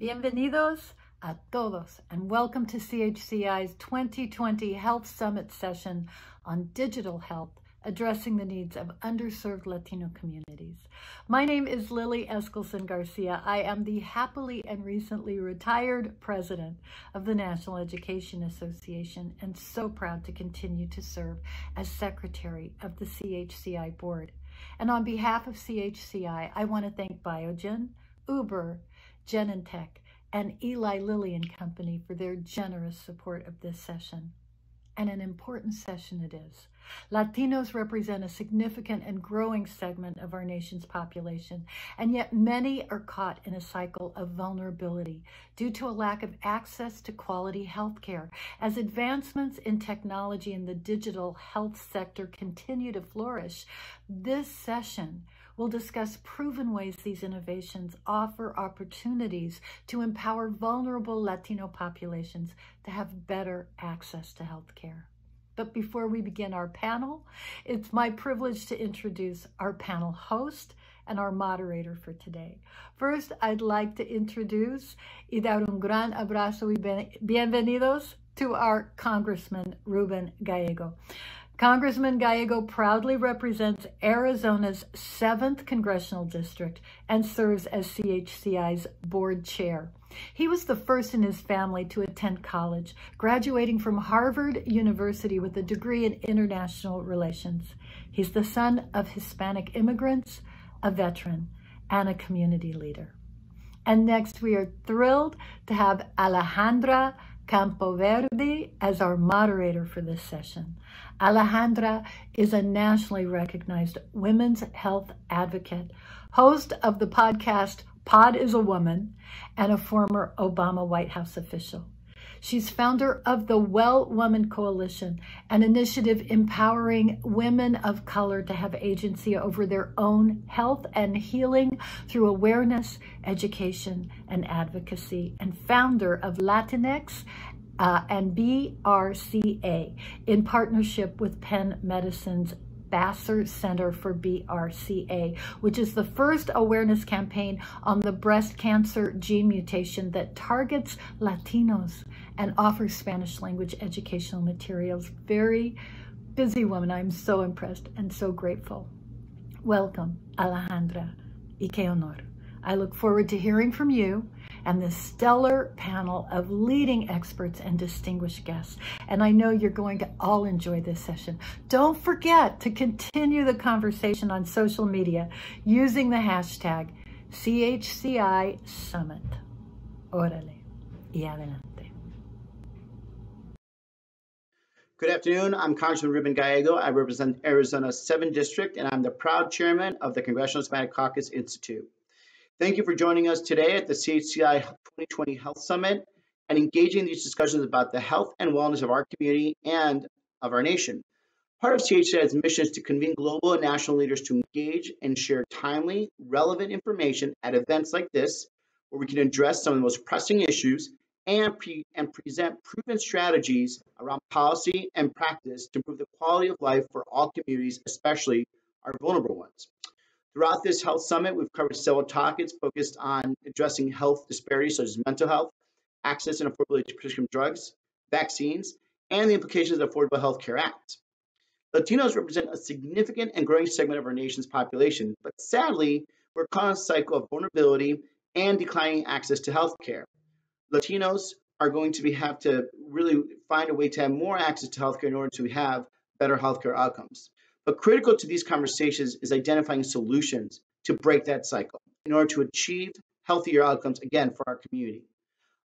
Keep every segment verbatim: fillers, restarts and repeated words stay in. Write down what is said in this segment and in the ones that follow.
Bienvenidos a todos, and welcome to C H C I's twenty twenty Health Summit session on digital health, addressing the needs of underserved Latino communities. My name is Lily Eskelsen Garcia. I am the happily and recently retired president of the National Education Association, and so proud to continue to serve as secretary of the C H C I board. And on behalf of C H C I, I want to thank Biogen, Uber, Genentech, and Eli Lilly and Company for their generous support of this session. And an important session it is. Latinos represent a significant and growing segment of our nation's population, and yet many are caught in a cycle of vulnerability due to a lack of access to quality health care. As advancements in technology in the digital health sector continue to flourish, this session we'll discuss proven ways these innovations offer opportunities to empower vulnerable Latino populations to have better access to healthcare. But before we begin our panel, it's my privilege to introduce our panel host and our moderator for today. First, I'd like to introduce y dar un gran abrazo y bienvenidos to our Congressman Ruben Gallego. Congressman Gallego proudly represents Arizona's seventh Congressional District and serves as C H C I's board chair. He was the first in his family to attend college, graduating from Harvard University with a degree in international relations. He's the son of Hispanic immigrants, a veteran, and a community leader. And next, we are thrilled to have Alejandra Campoverdi as our moderator for this session. Alejandra is a nationally recognized women's health advocate, host of the podcast Pod is a Woman, and a former Obama White House official. She's founder of the Well Woman Coalition, an initiative empowering women of color to have agency over their own health and healing through awareness, education, and advocacy, and founder of Latinx Uh, and B R C A in partnership with Penn Medicine's Basser Center for B R C A, which is the first awareness campaign on the breast cancer gene mutation that targets Latinos and offers Spanish language educational materials. Very busy woman. I'm so impressed and so grateful. Welcome, Alejandra, y que honor. I look forward to hearing from you and this stellar panel of leading experts and distinguished guests. And I know you're going to all enjoy this session. Don't forget to continue the conversation on social media using the hashtag C H C I Summit. Órale, y adelante. Good afternoon. I'm Congressman Ruben Gallego. I represent Arizona's seventh District, and I'm the proud chairman of the Congressional Hispanic Caucus Institute. Thank you for joining us today at the C H C I twenty twenty Health Summit and engaging in these discussions about the health and wellness of our community and of our nation. Part of C H C I's mission is to convene global and national leaders to engage and share timely, relevant information at events like this, where we can address some of the most pressing issues and, pre and present proven strategies around policy and practice to improve the quality of life for all communities, especially our vulnerable ones. Throughout this health summit, we've covered several topics focused on addressing health disparities such as mental health, access and affordability to prescription drugs, vaccines, and the implications of the Affordable Health Care Act. Latinos represent a significant and growing segment of our nation's population, but sadly, we're caught in a cycle of vulnerability and declining access to health care. Latinos are going to be, have to really find a way to have more access to health care in order to have better health care outcomes. But critical to these conversations is identifying solutions to break that cycle in order to achieve healthier outcomes, again, for our community.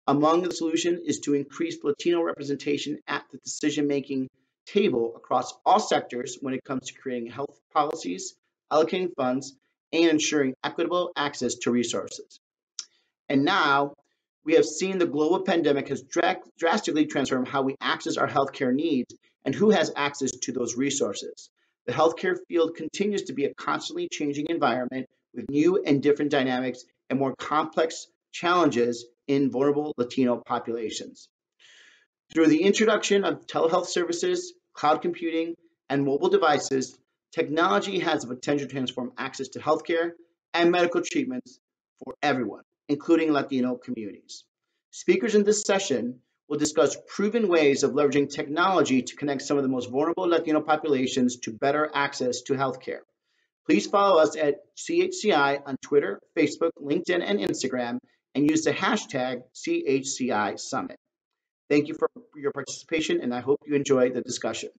Among the solutions is to increase Latino representation at the decision-making table across all sectors when it comes to creating health policies, allocating funds, and ensuring equitable access to resources. And now, we have seen the global pandemic has dr- drastically transformed how we access our healthcare needs and who has access to those resources. The healthcare field continues to be a constantly changing environment with new and different dynamics and more complex challenges in vulnerable Latino populations. Through the introduction of telehealth services, cloud computing, and mobile devices, technology has the potential to transform access to healthcare and medical treatments for everyone. including Latino communities. Speakers in this session will discuss proven ways of leveraging technology to connect some of the most vulnerable Latino populations to better access to healthcare. Please follow us at C H C I on Twitter, Facebook, LinkedIn, and Instagram, and use the hashtag C H C I Summit. Thank you for your participation, and I hope you enjoy the discussion.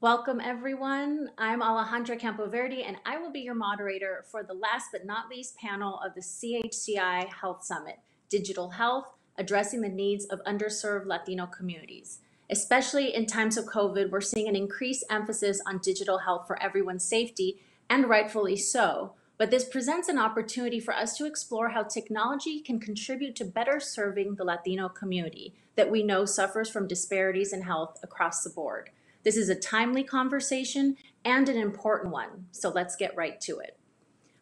Welcome, everyone. I'm Alejandra Campoverdi, and I will be your moderator for the last but not least panel of the C H C I Health Summit, Digital Health, Addressing the Needs of Underserved Latino Communities. Especially in times of COVID, we're seeing an increased emphasis on digital health for everyone's safety, and rightfully so. But this presents an opportunity for us to explore how technology can contribute to better serving the Latino community that we know suffers from disparities in health across the board. This is a timely conversation and an important one, so let's get right to it.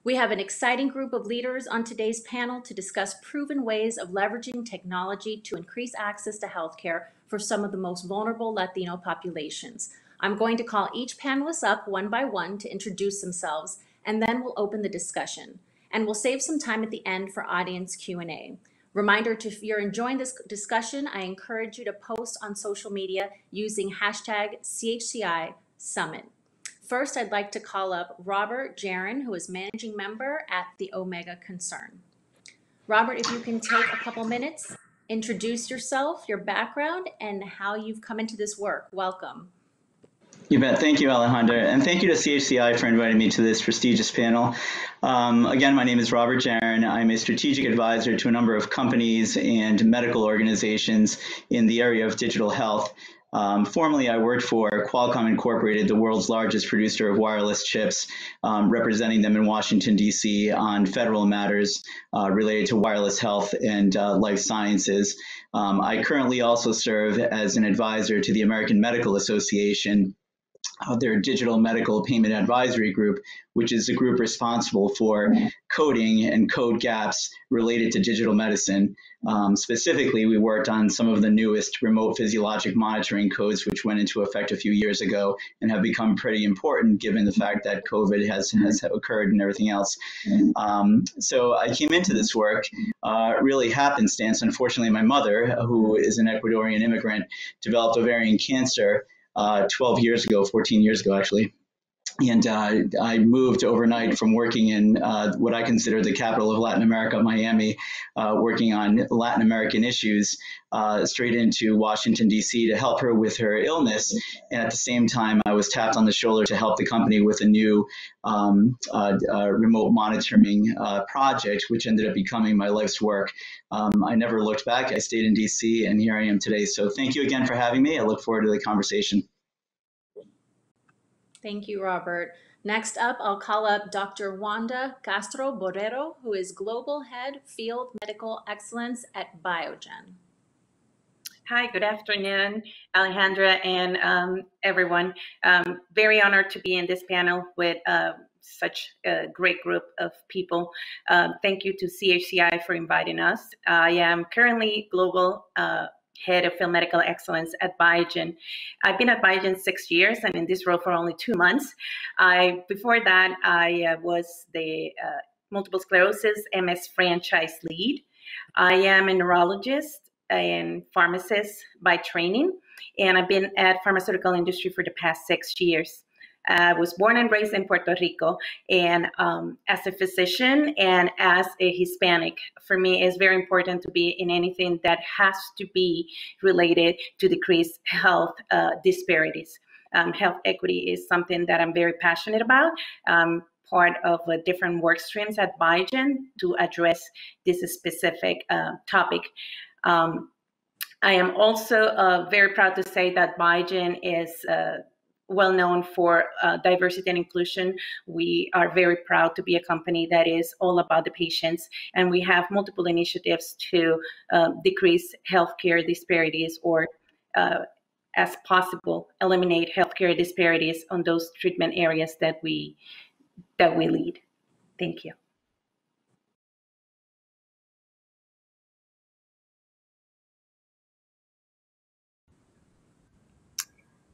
We have an exciting group of leaders on today's panel to discuss proven ways of leveraging technology to increase access to healthcare for some of the most vulnerable Latino populations. I'm going to call each panelist up one by one to introduce themselves, and then we'll open the discussion. And we'll save some time at the end for audience Q and A. Reminder, to, if you're enjoying this discussion, I encourage you to post on social media using hashtag C H C I Summit. First, I'd like to call up Robert Jaron, who is managing member at the Omega Concern. Robert, if you can take a couple minutes, introduce yourself, your background, and how you've come into this work. Welcome. You bet. Thank you, Alejandra. And thank you to C H C I for inviting me to this prestigious panel. Um, again, my name is Robert Jaron. I'm a strategic advisor to a number of companies and medical organizations in the area of digital health. Um, formerly, I worked for Qualcomm Incorporated, the world's largest producer of wireless chips, um, representing them in Washington, D C on federal matters uh, related to wireless health and uh, life sciences. Um, I currently also serve as an advisor to the American Medical Association, their digital medical payment advisory group, which is the group responsible for coding and code gaps related to digital medicine. Um, specifically, we worked on some of the newest remote physiologic monitoring codes, which went into effect a few years ago and have become pretty important given the fact that COVID has, has occurred and everything else. Um, so I came into this work uh, really happenstance. Unfortunately, my mother, who is an Ecuadorian immigrant, developed ovarian cancer Uh, twelve years ago, fourteen years ago, actually. And uh, I moved overnight from working in uh, what I consider the capital of Latin America, Miami, uh, working on Latin American issues, uh, straight into Washington, D C to help her with her illness. And at the same time, I was tapped on the shoulder to help the company with a new um, uh, uh, remote monitoring uh, project, which ended up becoming my life's work. Um, I never looked back. I stayed in D C, and here I am today. So thank you again for having me. I look forward to the conversation. Thank you, Robert. Next up, I'll call up Doctor Wanda Castro-Borrero, who is Global Head Field Medical Excellence at Biogen. Hi, good afternoon, Alejandra and um, everyone. Um, very honored to be in this panel with uh, such a great group of people. Uh, thank you to C H C I for inviting us. I am currently Global uh, Head of Field Medical Excellence at Biogen. I've been at Biogen six years and in this role for only two months. I, before that, I uh, was the uh, multiple sclerosis M S franchise lead. I am a neurologist and pharmacist by training, and I've been at pharmaceutical industry for the past six years. I was born and raised in Puerto Rico, and um, as a physician and as a Hispanic, for me, it's very important to be in anything that has to be related to decrease health uh, disparities. Um, health equity is something that I'm very passionate about. Um, part of uh, different work streams at Biogen to address this specific uh, topic. Um, I am also uh, very proud to say that Biogen is uh, well known for uh, diversity and inclusion. We are very proud to be a company that is all about the patients, and we have multiple initiatives to uh, decrease healthcare disparities or, uh, as possible, eliminate healthcare disparities on those treatment areas that we, that we lead. Thank you.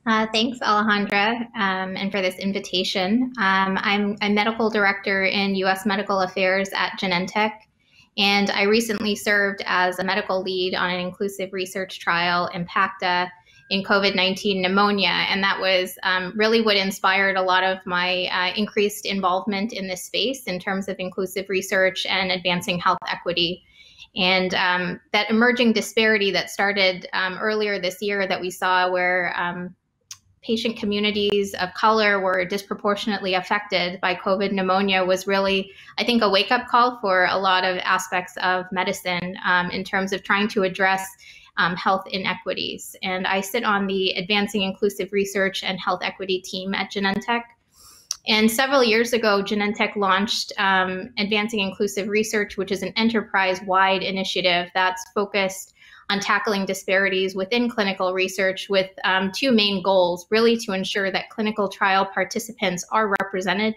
Uh, thanks, Alejandra, um, and for this invitation. Um, I'm a medical director in U S medical affairs at Genentech, and I recently served as a medical lead on an inclusive research trial, IMPACTA, in COVID nineteen pneumonia. And that was um, really what inspired a lot of my uh, increased involvement in this space in terms of inclusive research and advancing health equity. And um, that emerging disparity that started um, earlier this year that we saw where um, patient communities of color were disproportionately affected by COVID pneumonia was really, I think, a wake-up call for a lot of aspects of medicine um, in terms of trying to address um, health inequities. And I sit on the Advancing Inclusive Research and Health Equity team at Genentech. And several years ago, Genentech launched um, Advancing Inclusive Research, which is an enterprise-wide initiative that's focused on tackling disparities within clinical research with um, two main goals, really to ensure that clinical trial participants are represented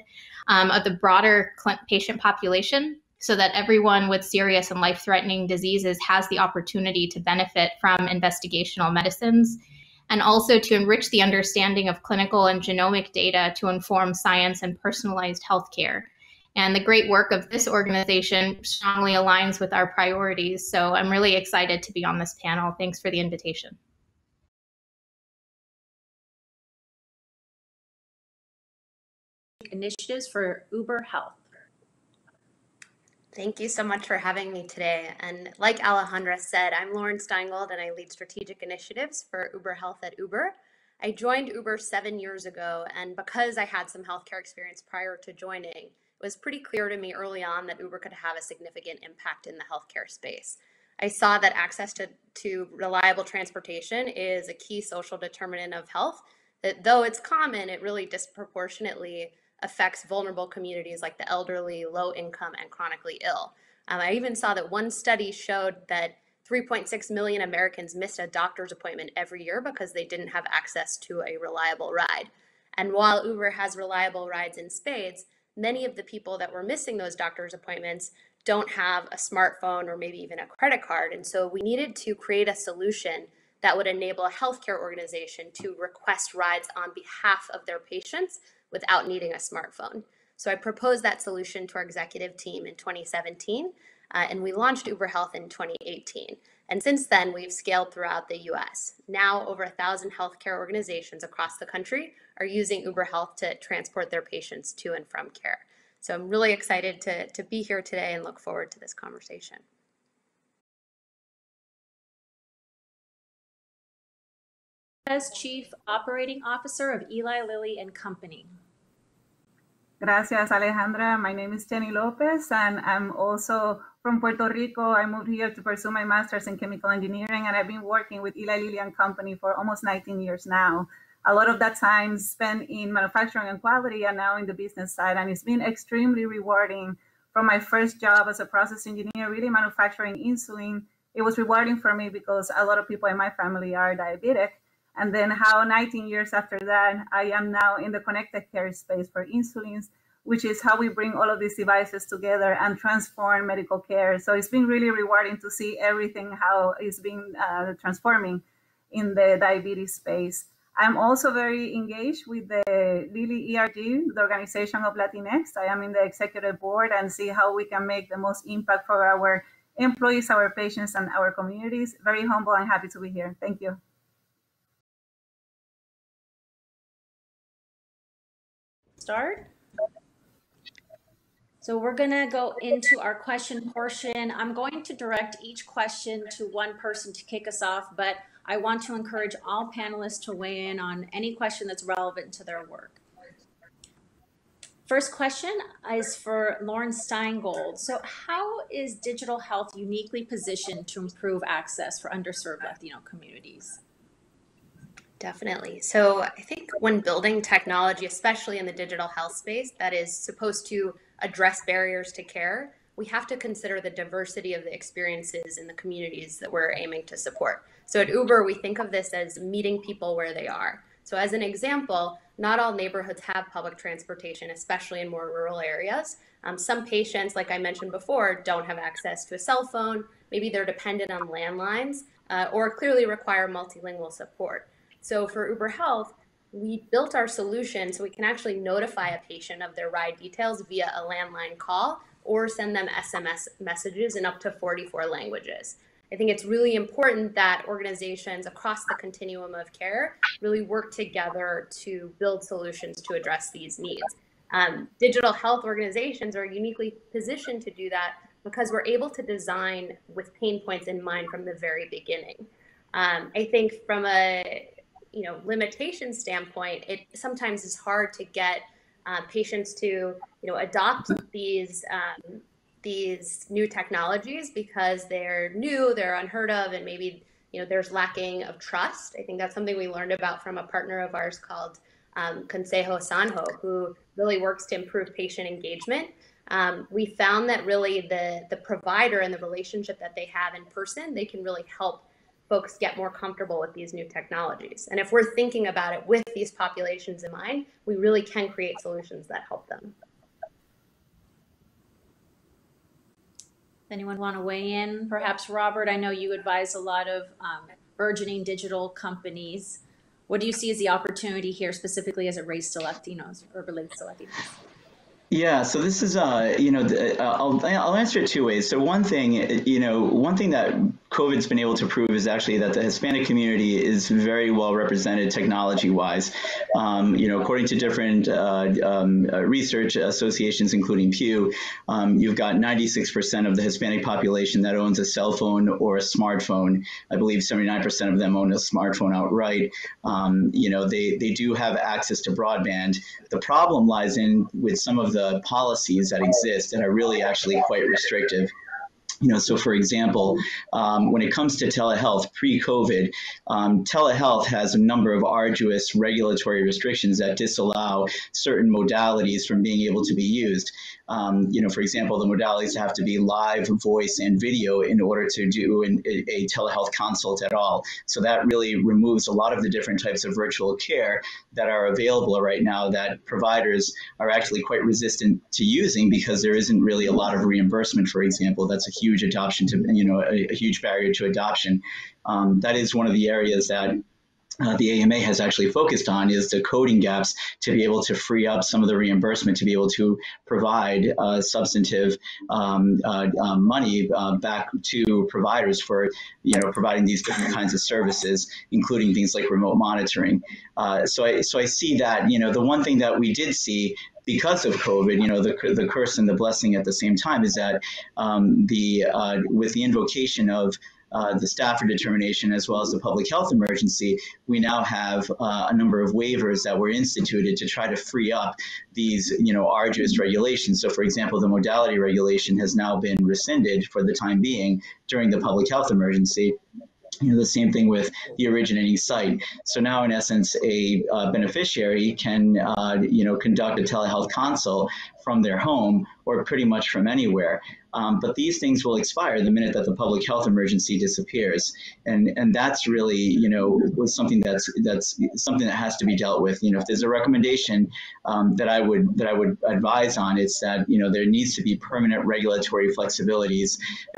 um, of the broader patient population so that everyone with serious and life-threatening diseases has the opportunity to benefit from investigational medicines, and also to enrich the understanding of clinical and genomic data to inform science and personalized healthcare. And the great work of this organization strongly aligns with our priorities. So I'm really excited to be on this panel. Thanks for the invitation. Initiatives for Uber Health. Thank you so much for having me today. And like Alejandra said, I'm Lauren Steingold and I lead strategic initiatives for Uber Health at Uber. I joined Uber seven years ago, and because I had some healthcare experience prior to joining, it was pretty clear to me early on that Uber could have a significant impact in the healthcare space. I saw that access to, to reliable transportation is a key social determinant of health, that though it's common, it really disproportionately affects vulnerable communities like the elderly, low income, and chronically ill. Um, I even saw that one study showed that three point six million Americans missed a doctor's appointment every year because they didn't have access to a reliable ride. And while Uber has reliable rides in spades, many of the people that were missing those doctor's appointments don't have a smartphone or maybe even a credit card. And so we needed to create a solution that would enable a healthcare organization to request rides on behalf of their patients without needing a smartphone. So I proposed that solution to our executive team in twenty seventeen, uh, and we launched Uber Health in twenty eighteen. And since then, we've scaled throughout the U S. Now, over a thousand healthcare organizations across the country are using Uber Health to transport their patients to and from care. So I'm really excited to, to be here today and look forward to this conversation. As Chief Operating Officer of Eli Lilly and Company. Gracias, Alejandra. My name is Jenny Lopez, and I'm also from Puerto Rico. I moved here to pursue my master's in chemical engineering, and I've been working with Eli Lilly and Company for almost nineteen years now. A lot of that time spent in manufacturing and quality, and now in the business side, and it's been extremely rewarding. From my first job as a process engineer, really manufacturing insulin, it was rewarding for me because a lot of people in my family are diabetic. And then how nineteen years after that, I am now in the connected care space for insulins, which is how we bring all of these devices together and transform medical care. So it's been really rewarding to see everything, how it's been uh, transforming in the diabetes space. I'm also very engaged with the Lilly E R G, the Organization of Latinx. I am in the executive board and see how we can make the most impact for our employees, our patients, and our communities. Very humble and happy to be here. Thank you. Start. So we're going to go into our question portion. I'm going to direct each question to one person to kick us off, but I want to encourage all panelists to weigh in on any question that's relevant to their work. First question is for Lauren Steingold. So how is digital health uniquely positioned to improve access for underserved Latino communities? Definitely. So I think when building technology, especially in the digital health space, that is supposed to address barriers to care, we have to consider the diversity of the experiences in the communities that we're aiming to support. So at Uber, we think of this as meeting people where they are. So as an example, not all neighborhoods have public transportation, especially in more rural areas. Um, some patients, like I mentioned before, don't have access to a cell phone. Maybe they're dependent on landlines uh, or clearly require multilingual support. So for Uber Health, we built our solution so we can actually notify a patient of their ride details via a landline call or send them S M S messages in up to forty-four languages. I think it's really important that organizations across the continuum of care really work together to build solutions to address these needs. Um, digital health organizations are uniquely positioned to do that because we're able to design with pain points in mind from the very beginning. Um, I think from a you know, limitation standpoint, it sometimes is hard to get uh, patients to you know, adopt these um, these new technologies because they're new, they're unheard of, and maybe, you know, there's lacking of trust. I think that's something we learned about from a partner of ours called um, Consejo Sanjo, who really works to improve patient engagement. Um, we found that really the, the provider and the relationship that they have in person, they can really help folks get more comfortable with these new technologies. And if we're thinking about it with these populations in mind, we really can create solutions that help them. Anyone want to weigh in? Perhaps Robert, I know you advise a lot of um, burgeoning digital companies. What do you see as the opportunity here specifically as it relates to Latinos or relates to Latinos? Yeah, so this is, uh, you know, uh, I'll, I'll answer it two ways. So one thing, you know, one thing that COVID's been able to prove is actually that the Hispanic community is very well represented technology-wise. Um, you know, according to different uh, um, research associations, including Pew, um, you've got ninety-six percent of the Hispanic population that owns a cell phone or a smartphone. I believe seventy-nine percent of them own a smartphone outright. Um, you know, they, they do have access to broadband. The problem lies in with some of the the policies that exist that are really actually quite restrictive. You know, so for example, um, when it comes to telehealth pre-COVID, um, telehealth has a number of arduous regulatory restrictions that disallow certain modalities from being able to be used. Um, you know, for example, the modalities have to be live, voice, and video in order to do an, a telehealth consult at all. So that really removes a lot of the different types of virtual care that are available right now that providers are actually quite resistant to using because there isn't really a lot of reimbursement, for example. That's a huge adoption to, you know, a, a huge barrier to adoption. Um, that is one of the areas that Uh, the A M A has actually focused on is the coding gaps to be able to free up some of the reimbursement to be able to provide uh, substantive um, uh, uh, money uh, back to providers for, you know, providing these different kinds of services, including things like remote monitoring. Uh, so I so I see that, you know, the one thing that we did see because of COVID, you know, the, the curse and the blessing at the same time is that um, the uh, with the invocation of Uh, the Stafford determination, as well as the public health emergency, we now have uh, a number of waivers that were instituted to try to free up these, you know, arduous regulations. So, for example, the modality regulation has now been rescinded for the time being during the public health emergency. You know, the same thing with the originating site. So now, in essence, a uh, beneficiary can, uh, you know, conduct a telehealth consult from their home or pretty much from anywhere. Um, but these things will expire the minute that the public health emergency disappears, and and that's really, you know, was something that's that's something that has to be dealt with. You know, if there's a recommendation um, that I would that I would advise on, it's that, you know, there needs to be permanent regulatory flexibilities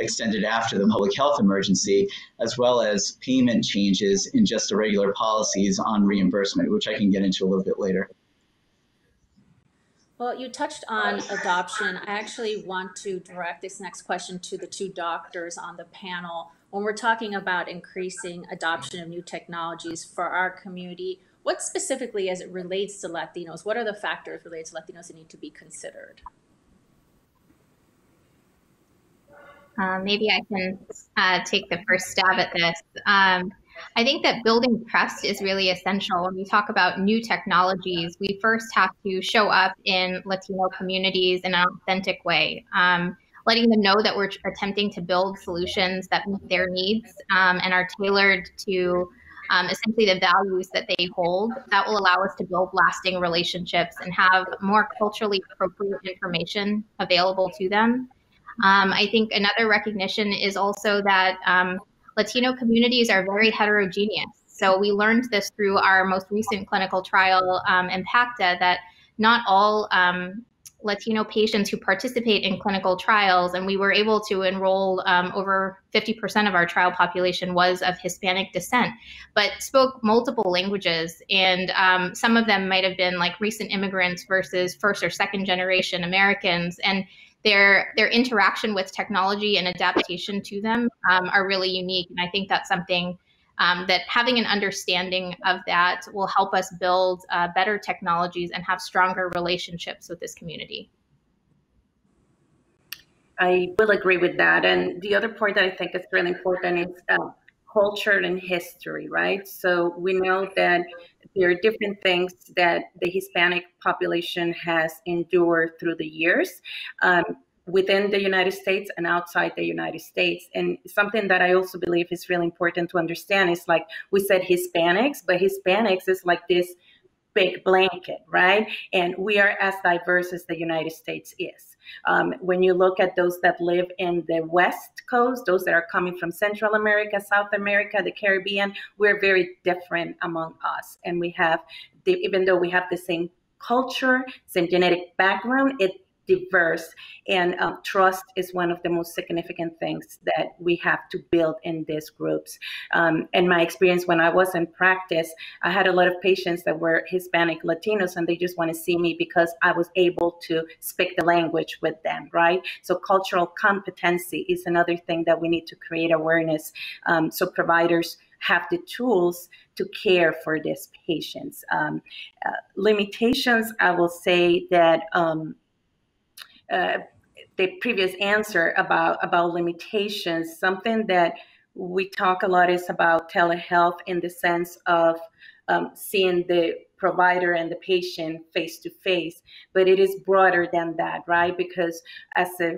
extended after the public health emergency, as well as payment changes in just the regular policies on reimbursement, which I can get into a little bit later. Well, you touched on adoption. I actually want to direct this next question to the two doctors on the panel. When we're talking about increasing adoption of new technologies for our community, what specifically as it relates to Latinos, what are the factors related to Latinos that need to be considered? Uh, maybe I can uh, take the first stab at this. Um, I think that building trust is really essential. When we talk about new technologies, we first have to show up in Latino communities in an authentic way, um, letting them know that we're attempting to build solutions that meet their needs um, and are tailored to um, essentially the values that they hold. That will allow us to build lasting relationships and have more culturally appropriate information available to them. Um, I think another recognition is also that um, Latino communities are very heterogeneous. So we learned this through our most recent clinical trial, um, IMPACTA, that not all um, Latino patients who participate in clinical trials, and we were able to enroll um, over fifty percent of our trial population was of Hispanic descent, but spoke multiple languages. And um, some of them might have been like recent immigrants versus first or second generation Americans. And their their interaction with technology and adaptation to them um, are really unique. And I think that's something Um, that having an understanding of that will help us build uh, better technologies and have stronger relationships with this community. I will agree with that. And the other point that I think is really important is uh, culture and history, right? So we know that there are different things that the Hispanic population has endured through the years. Um, within the United States and outside the United States. And something that I also believe is really important to understand is, like we said, Hispanics, but Hispanics is like this big blanket, right? And we are as diverse as the United States is. Um, when you look at those that live in the West Coast, those that are coming from Central America, South America, the Caribbean, we're very different among us. And we have, the, even though we have the same culture, same genetic background, it diverse, and um, trust is one of the most significant things that we have to build in these groups. Um, and my experience when I was in practice, I had a lot of patients that were Hispanic Latinos, and they just want to see me because I was able to speak the language with them, right? So cultural competency is another thing that we need to create awareness, um, so providers have the tools to care for these patients. Um, uh, limitations, I will say that um, Uh, the previous answer about, about limitations, something that we talk a lot is about telehealth in the sense of um, seeing the provider and the patient face to face, but it is broader than that, right? Because as a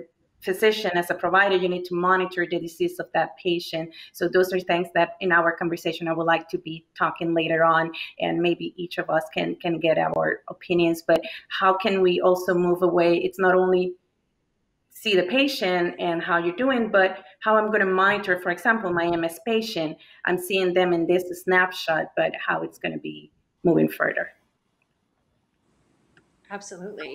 physician, as a provider, you need to monitor the disease of that patient. So those are things that in our conversation, I would like to be talking later on, and maybe each of us can, can get our opinions, but how can we also move away? It's not only see the patient and how you're doing, but how I'm gonna monitor, for example, my M S patient. I'm seeing them in this snapshot, but how it's gonna be moving further. Absolutely.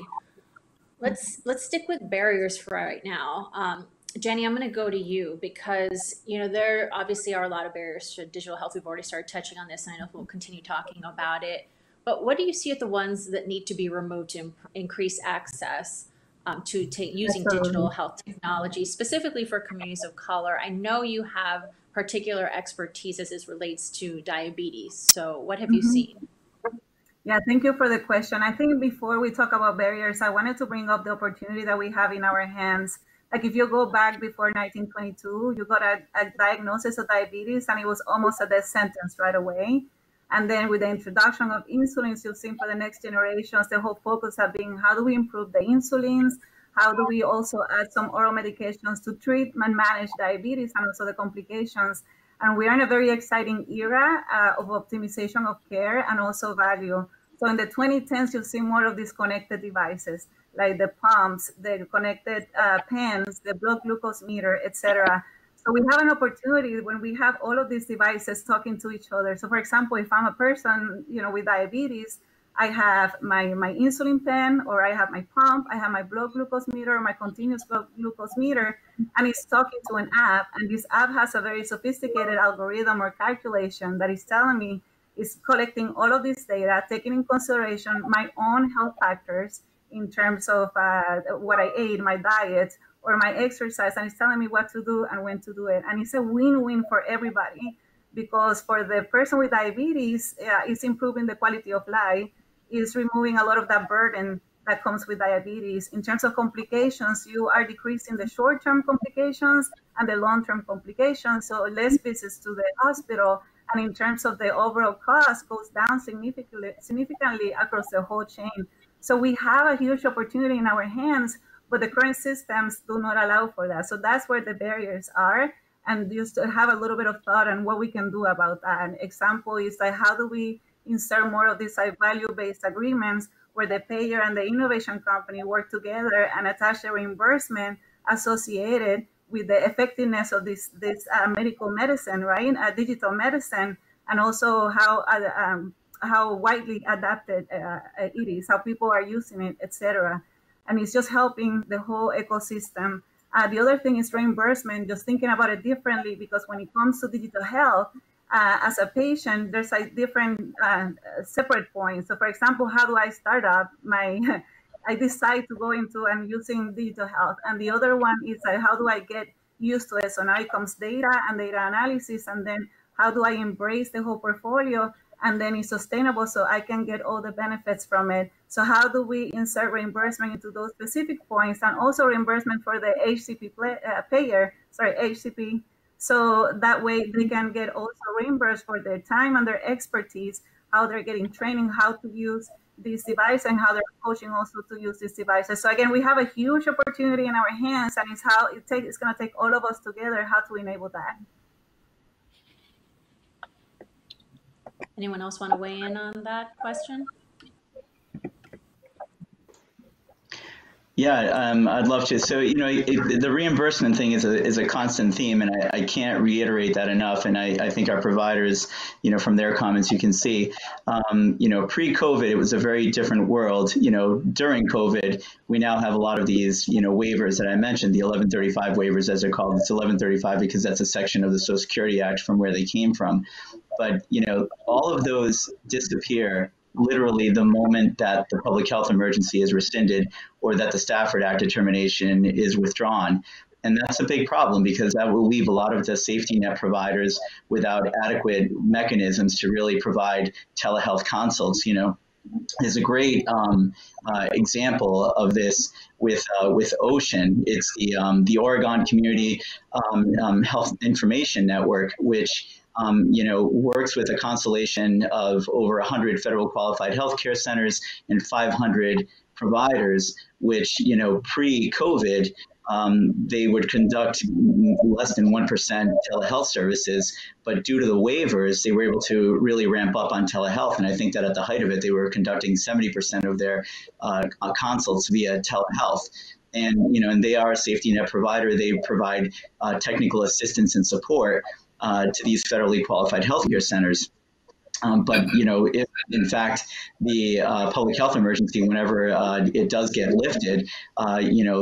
Let's let's stick with barriers for right now. Um, Jenny, I'm going to go to you because, you know, there obviously are a lot of barriers to digital health. We've already started touching on this, and I know we'll continue talking about it. But what do you see as the ones that need to be removed to increase access um, to using digital health technology, specifically for communities of color? I know you have particular expertise as it relates to diabetes. So what have mm-hmm. you seen? Yeah, thank you for the question. I think before we talk about barriers, I wanted to bring up the opportunity that we have in our hands. Like if you go back before nineteen twenty-two, you got a, a diagnosis of diabetes and it was almost a death sentence right away. And then with the introduction of insulins, you've seen for the next generations, the whole focus has been how do we improve the insulins? How do we also add some oral medications to treat and manage diabetes and also the complications? And we are in a very exciting era uh, of optimization of care and also value. So in the twenty tens, you've seen more of these connected devices, like the pumps, the connected uh, pens, the blood glucose meter, et cetera. So we have an opportunity when we have all of these devices talking to each other. So for example, if I'm a person, you know, with diabetes, I have my, my insulin pen, or I have my pump, I have my blood glucose meter, my continuous blood glucose meter, and it's talking to an app. And this app has a very sophisticated algorithm or calculation that is telling me is collecting all of this data, taking in consideration my own health factors in terms of uh, what I ate, my diet, or my exercise, and it's telling me what to do and when to do it. And it's a win-win for everybody, because for the person with diabetes, uh, it's improving the quality of life, it's removing a lot of that burden that comes with diabetes. In terms of complications, you are decreasing the short-term complications and the long-term complications, so less visits to the hospital, and in terms of the overall cost, goes down significantly, significantly across the whole chain. So we have a huge opportunity in our hands, but the current systems do not allow for that. So that's where the barriers are, and just to have a little bit of thought on what we can do about that. An example is like, how do we insert more of these value-based agreements where the payer and the innovation company work together and attach the reimbursement associated with the effectiveness of this this uh, medical medicine, right? Uh, digital medicine, and also how uh, um, how widely adapted uh, it is, how people are using it, et cetera. and it's just helping the whole ecosystem. Uh, the other thing is reimbursement, just thinking about it differently, because when it comes to digital health, uh, as a patient, there's like different uh, separate points. So for example, how do I start up my, I decide to go into and using digital health. And the other one is like, how do I get used to it? So now it comes data and data analysis, and then how do I embrace the whole portfolio? And then it's sustainable so I can get all the benefits from it. So how do we insert reimbursement into those specific points, and also reimbursement for the H C P play, uh, payer, sorry, H C P. So that way they can get also reimbursed for their time and their expertise, how they're getting training, how to use this device, and how they're coaching also to use these devices. So again, we have a huge opportunity in our hands, and it's how it take, it's gonna take all of us together how to enable that. Anyone else want to weigh in on that question? Yeah, um, I'd love to. So, you know, it, the reimbursement thing is a, is a constant theme, and I, I can't reiterate that enough. And I, I think our providers, you know, from their comments, you can see, um, you know, pre-COVID, it was a very different world. You know, during COVID, we now have a lot of these, you know, waivers that I mentioned, the eleven thirty-five waivers, as they're called. It's eleven thirty-five because that's a section of the Social Security Act from where they came from. But, you know, all of those disappear literally the moment that the public health emergency is rescinded or that the Stafford Act determination is withdrawn. And that's a big problem, because that will leave a lot of the safety net providers without adequate mechanisms to really provide telehealth consults. You know, there's a great um, uh, example of this with uh, with OCEAN. It's the, um, the Oregon Community um, um, Health Information Network, which Um, you know, works with a constellation of over one hundred federal qualified healthcare centers and five hundred providers, which, you know, pre-COVID, um, they would conduct less than one percent telehealth services. But due to the waivers, they were able to really ramp up on telehealth. And I think that at the height of it, they were conducting seventy percent of their uh, consults via telehealth. And, you know, and they are a safety net provider. They provide uh, technical assistance and support Uh, to these federally qualified healthcare centers. Um, but, you know, if in fact the uh, public health emergency, whenever uh, it does get lifted, uh, you know,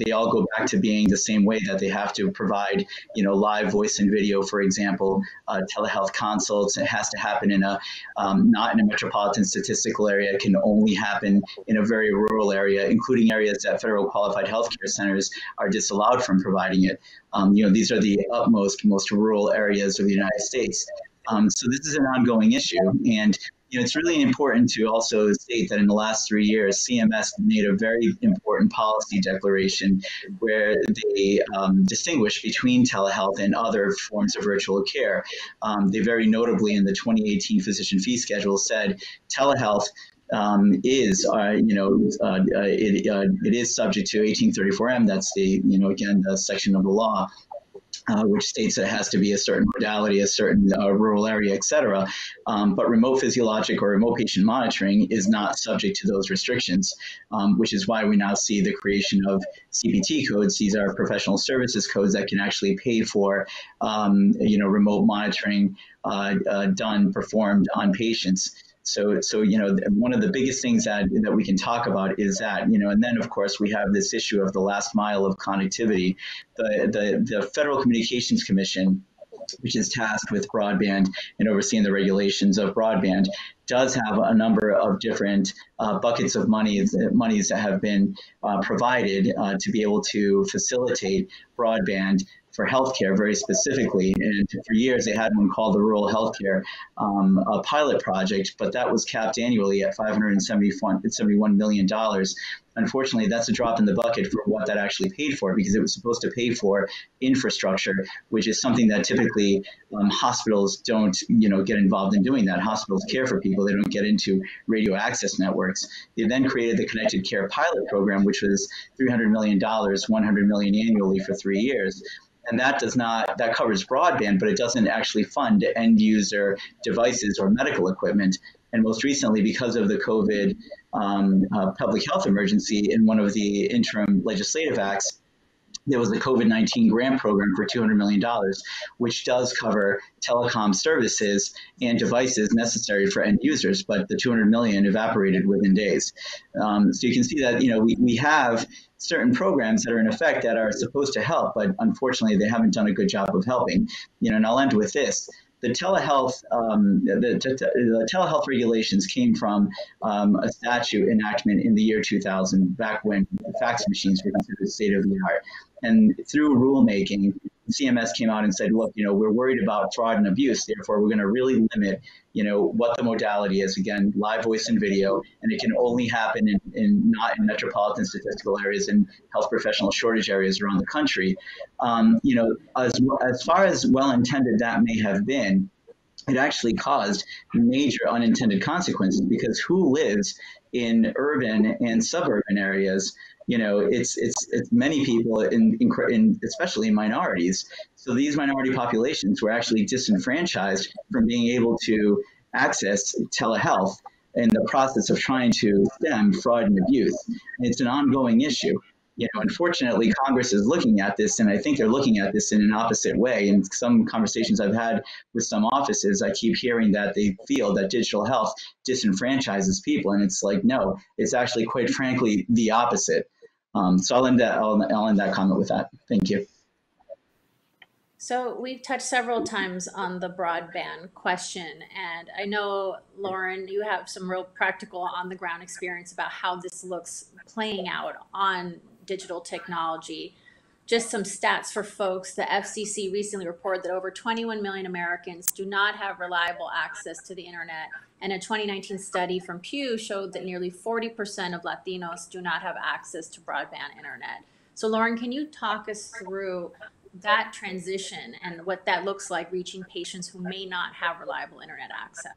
they all go back to being the same way, that they have to provide, you know, live voice and video, for example, uh, telehealth consults. It has to happen in a, um, not in a metropolitan statistical area. It can only happen in a very rural area, including areas that federal qualified healthcare centers are disallowed from providing it. Um, you know, these are the utmost, most rural areas of the United States. Um, so this is an ongoing issue, and you know, it's really important to also state that in the last three years, C M S made a very important policy declaration where they um, distinguish between telehealth and other forms of virtual care. Um, they very notably in the twenty eighteen Physician Fee Schedule said telehealth Um, is, uh, you know, uh, it, uh, it is subject to eighteen thirty-four M. That's the, you know, again, the section of the law, uh, which states that it has to be a certain modality, a certain uh, rural area, et cetera. Um, but remote physiologic or remote patient monitoring is not subject to those restrictions, um, which is why we now see the creation of C P T codes. These are professional services codes that can actually pay for, um, you know, remote monitoring uh, uh, done, performed on patients. So, so, you know, one of the biggest things that, that we can talk about is that, you know, and then, of course, we have this issue of the last mile of connectivity. The, the, the Federal Communications Commission, which is tasked with broadband and overseeing the regulations of broadband, does have a number of different uh, buckets of money, monies that have been uh, provided uh, to be able to facilitate broadband for healthcare very specifically. And for years, they had one called the Rural Healthcare um, a pilot project, but that was capped annually at five hundred seventy-one million dollars. Unfortunately, that's a drop in the bucket for what that actually paid for, because it was supposed to pay for infrastructure, which is something that typically um, hospitals don't, you know, get involved in doing that. Hospitals care for people. They don't get into radio access networks. They then created the Connected Care Pilot Program, which was three hundred million dollars, one hundred million dollars annually for three years. And that does not, that covers broadband, but it doesn't actually fund end user devices or medical equipment. And most recently, because of the COVID um, uh, public health emergency, in one of the interim legislative acts, there was the COVID nineteen grant program for two hundred million dollars, which does cover telecom services and devices necessary for end users, but the two hundred million dollars evaporated within days. Um, so you can see that, you know, we, we have certain programs that are in effect that are supposed to help, but unfortunately they haven't done a good job of helping. You know, and I'll end with this. The telehealth, um, the, the, the telehealth regulations came from um, a statute enactment in the year two thousand, back when fax machines were considered state of the art. And through rulemaking, C M S came out and said, look, you know, we're worried about fraud and abuse. Therefore, we're going to really limit, you know, what the modality is. Again, live voice and video, and it can only happen in, in not in metropolitan statistical areas and health professional shortage areas around the country. Um, you know, as, as far as well-intended that may have been, it actually caused major unintended consequences, because who lives in urban and suburban areas? You know, it's it's it's many people, in, in, in especially minorities. So these minority populations were actually disenfranchised from being able to access telehealth in the process of trying to stem fraud and abuse. And it's an ongoing issue. You know, unfortunately, Congress is looking at this, and I think they're looking at this in an opposite way. In some conversations I've had with some offices, I keep hearing that they feel that digital health disenfranchises people, and it's like, no, it's actually, quite frankly, the opposite. Um, so I'll end that, I'll, I'll end that comment with that. Thank you. So we've touched several times on the broadband question, and I know, Lauren, you have some real practical on the ground experience about how this looks playing out on digital technology. Just some stats for folks. The F C C recently reported that over twenty-one million Americans do not have reliable access to the internet. And a twenty nineteen study from Pew showed that nearly forty percent of Latinos do not have access to broadband internet. So Lauren, can you talk us through that transition and what that looks like reaching patients who may not have reliable internet access?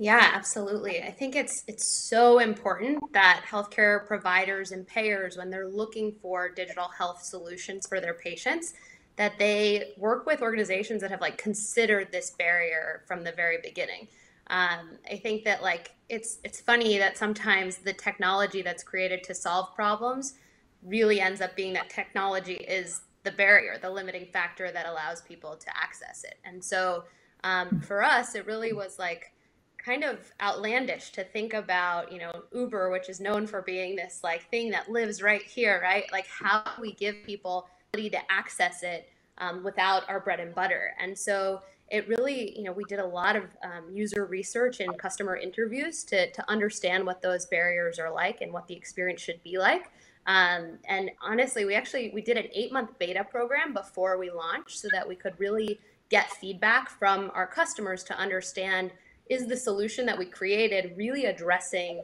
Yeah, absolutely. I think it's it's so important that healthcare providers and payers, when they're looking for digital health solutions for their patients, that they work with organizations that have like considered this barrier from the very beginning. Um, I think that like it's it's funny that sometimes the technology that's created to solve problems really ends up being that technology is the barrier, the limiting factor that allows people to access it. And so um, for us, it really was like, kind of outlandish to think about, you know, Uber, which is known for being this like thing that lives right here, right? Like how do we give people the ability to access it um, without our bread and butter? And so it really, you know, we did a lot of um, user research and customer interviews to, to understand what those barriers are like and what the experience should be like. Um, and honestly, we actually, we did an eight month beta program before we launched so that we could really get feedback from our customers to understand, is the solution that we created really addressing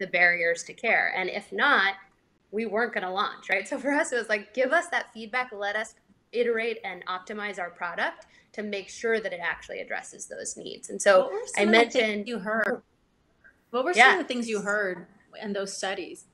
the barriers to care? And if not, we weren't gonna launch, right? So for us, it was like, give us that feedback, let us iterate and optimize our product to make sure that it actually addresses those needs. And so I mentioned- you heard? What were some yeah. of the things you heard in those studies?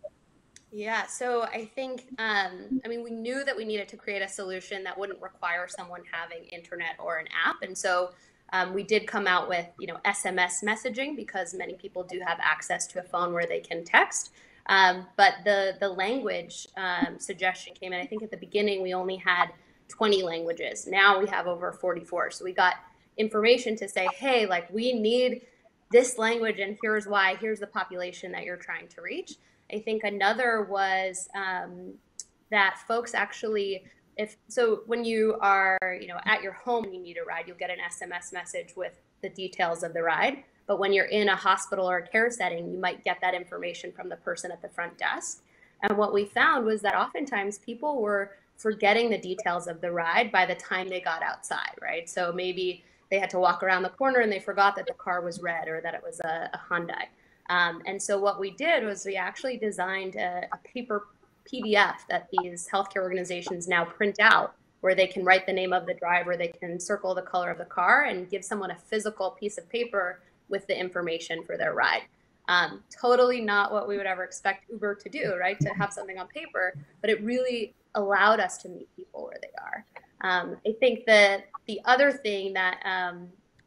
Yeah, so I think, um, I mean, we knew that we needed to create a solution that wouldn't require someone having internet or an app. And so Um, we did come out with, you know, S M S messaging because many people do have access to a phone where they can text. Um, but the, the language um, suggestion came in. I think at the beginning, we only had twenty languages. Now we have over forty-four. So we got information to say, hey, like we need this language and here's why, here's the population that you're trying to reach. I think another was um, that folks actually If, so when you are, you know, at your home and you need a ride, you'll get an S M S message with the details of the ride. But when you're in a hospital or a care setting, you might get that information from the person at the front desk. And what we found was that oftentimes people were forgetting the details of the ride by the time they got outside, right? So maybe they had to walk around the corner and they forgot that the car was red or that it was a, a Hyundai. Um, and so what we did was we actually designed a, a paper P D F that these healthcare organizations now print out, where they can write the name of the driver, they can circle the color of the car, and give someone a physical piece of paper with the information for their ride. Um, totally not what we would ever expect Uber to do, right? To have something on paper, but it really allowed us to meet people where they are. Um, I think that the other thing that um,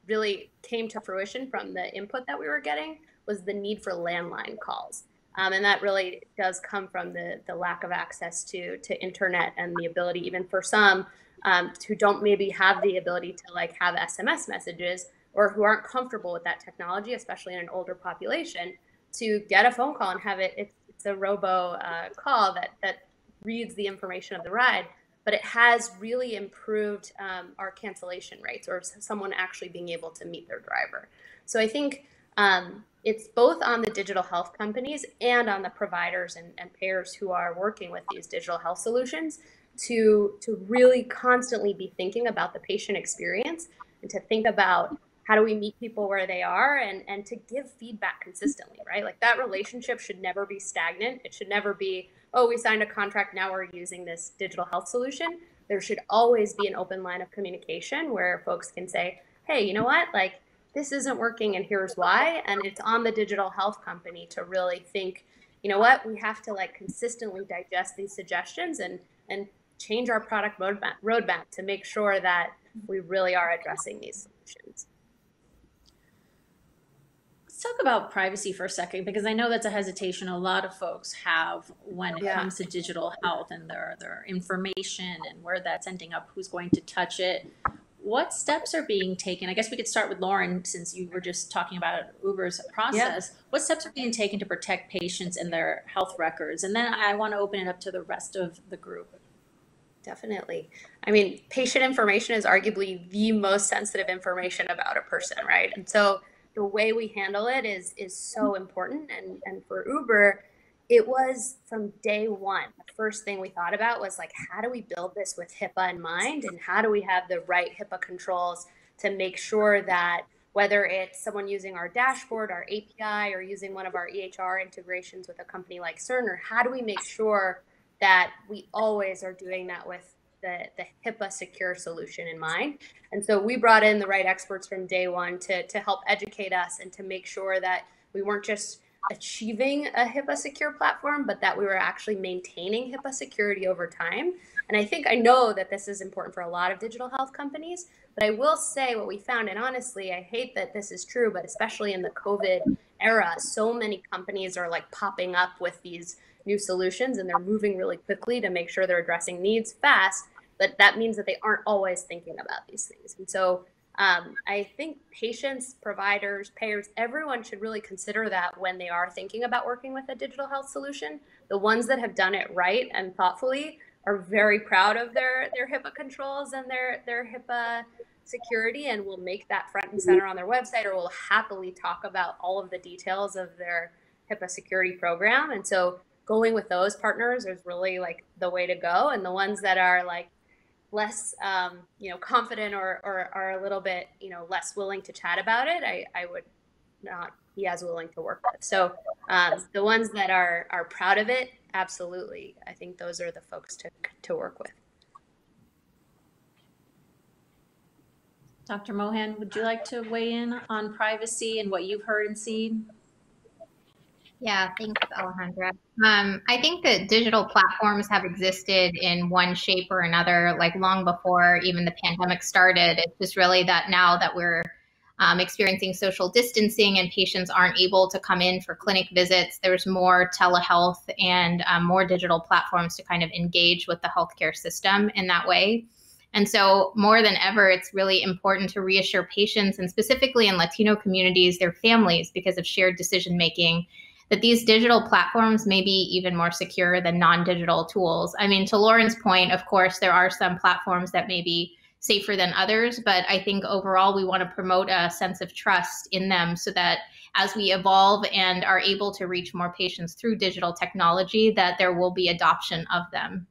really came to fruition from the input that we were getting was the need for landline calls. Um, and that really does come from the, the lack of access to, to internet and the ability, even for some um, who don't maybe have the ability to like have S M S messages or who aren't comfortable with that technology, especially in an older population, to get a phone call and have it, it's, it's a robo uh, call that, that reads the information of the ride, but it has really improved um, our cancellation rates or someone actually being able to meet their driver. So I think um, it's both on the digital health companies and on the providers and, and payers who are working with these digital health solutions to, to really constantly be thinking about the patient experience and to think about how do we meet people where they are and, and to give feedback consistently, right? Like that relationship should never be stagnant. It should never be, oh, we signed a contract, now we're using this digital health solution. There should always be an open line of communication where folks can say, hey, you know what? Like this isn't working and here's why. And it's on the digital health company to really think, you know what? We have to like consistently digest these suggestions and, and change our product roadmap, roadmap to make sure that we really are addressing these solutions. Talk about privacy for a second, because I know that's a hesitation a lot of folks have when it yeah. comes to digital health and their, their information and where that's ending up, who's going to touch it. What steps are being taken? I guess we could start with Lauren, since you were just talking about Uber's process. Yeah. What steps are being taken to protect patients and their health records? And then I want to open it up to the rest of the group. Definitely. I mean, patient information is arguably the most sensitive information about a person, right? And so the way we handle it is is so important. And, and for Uber, it was from day one, the first thing we thought about was like, how do we build this with HIPAA in mind? And how do we have the right HIPAA controls to make sure that whether it's someone using our dashboard, our A P I, or using one of our E H R integrations with a company like Cerner, how do we make sure that we always are doing that with The, the HIPAA secure solution in mind? And so we brought in the right experts from day one to, to help educate us and to make sure that we weren't just achieving a HIPAA secure platform, but that we were actually maintaining HIPAA security over time. And I think I know that this is important for a lot of digital health companies, but I will say what we found, and honestly, I hate that this is true, but especially in the COVID era, so many companies are like popping up with these new solutions and they're moving really quickly to make sure they're addressing needs fast. But that means that they aren't always thinking about these things. And so um, I think patients, providers, payers, everyone should really consider that when they are thinking about working with a digital health solution. The ones that have done it right and thoughtfully are very proud of their, their HIPAA controls and their, their HIPAA security and will make that front and center on their website or will happily talk about all of the details of their HIPAA security program. And so going with those partners is really like the way to go. And the ones that are like, less, um, you know, confident or, or are a little bit, you know, less willing to chat about it, I, I would not be as willing to work with. So um, the ones that are, are proud of it, absolutely. I think those are the folks to, to work with. Doctor Mohan, would you like to weigh in on privacy and what you've heard and seen? Yeah, thanks, Alejandra. Um, I think that digital platforms have existed in one shape or another, like long before even the pandemic started. It's just really that now that we're um, experiencing social distancing and patients aren't able to come in for clinic visits, there's more telehealth and um, more digital platforms to kind of engage with the healthcare system in that way. And so more than ever, it's really important to reassure patients, and specifically in Latino communities, their families, because of shared decision making, that these digital platforms may be even more secure than non-digital tools. I mean, to Lauren's point, of course, there are some platforms that may be safer than others, but I think overall we want to promote a sense of trust in them so that as we evolve and are able to reach more patients through digital technology, that there will be adoption of them.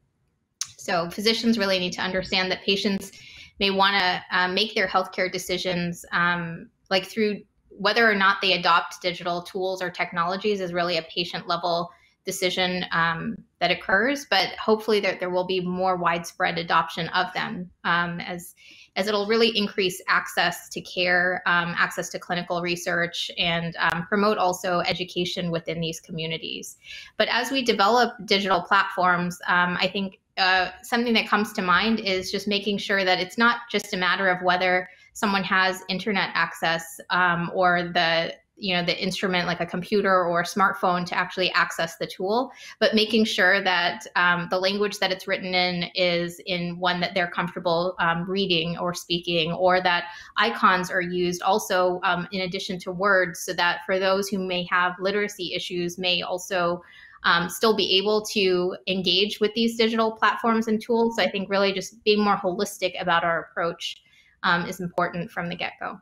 So physicians really need to understand that patients may want to uh, make their healthcare decisions um, like through whether or not they adopt digital tools or technologies is really a patient level decision um, that occurs, but hopefully there, there will be more widespread adoption of them um, as, as it'll really increase access to care, um, access to clinical research, and um, promote also education within these communities. But as we develop digital platforms, um, I think uh, something that comes to mind is just making sure that it's not just a matter of whether someone has internet access um, or the you know, the instrument like a computer or a smartphone to actually access the tool, but making sure that um, the language that it's written in is in one that they're comfortable um, reading or speaking, or that icons are used also um, in addition to words, so that for those who may have literacy issues may also Um, still be able to engage with these digital platforms and tools. So I think really just being more holistic about our approach um, is important from the get-go.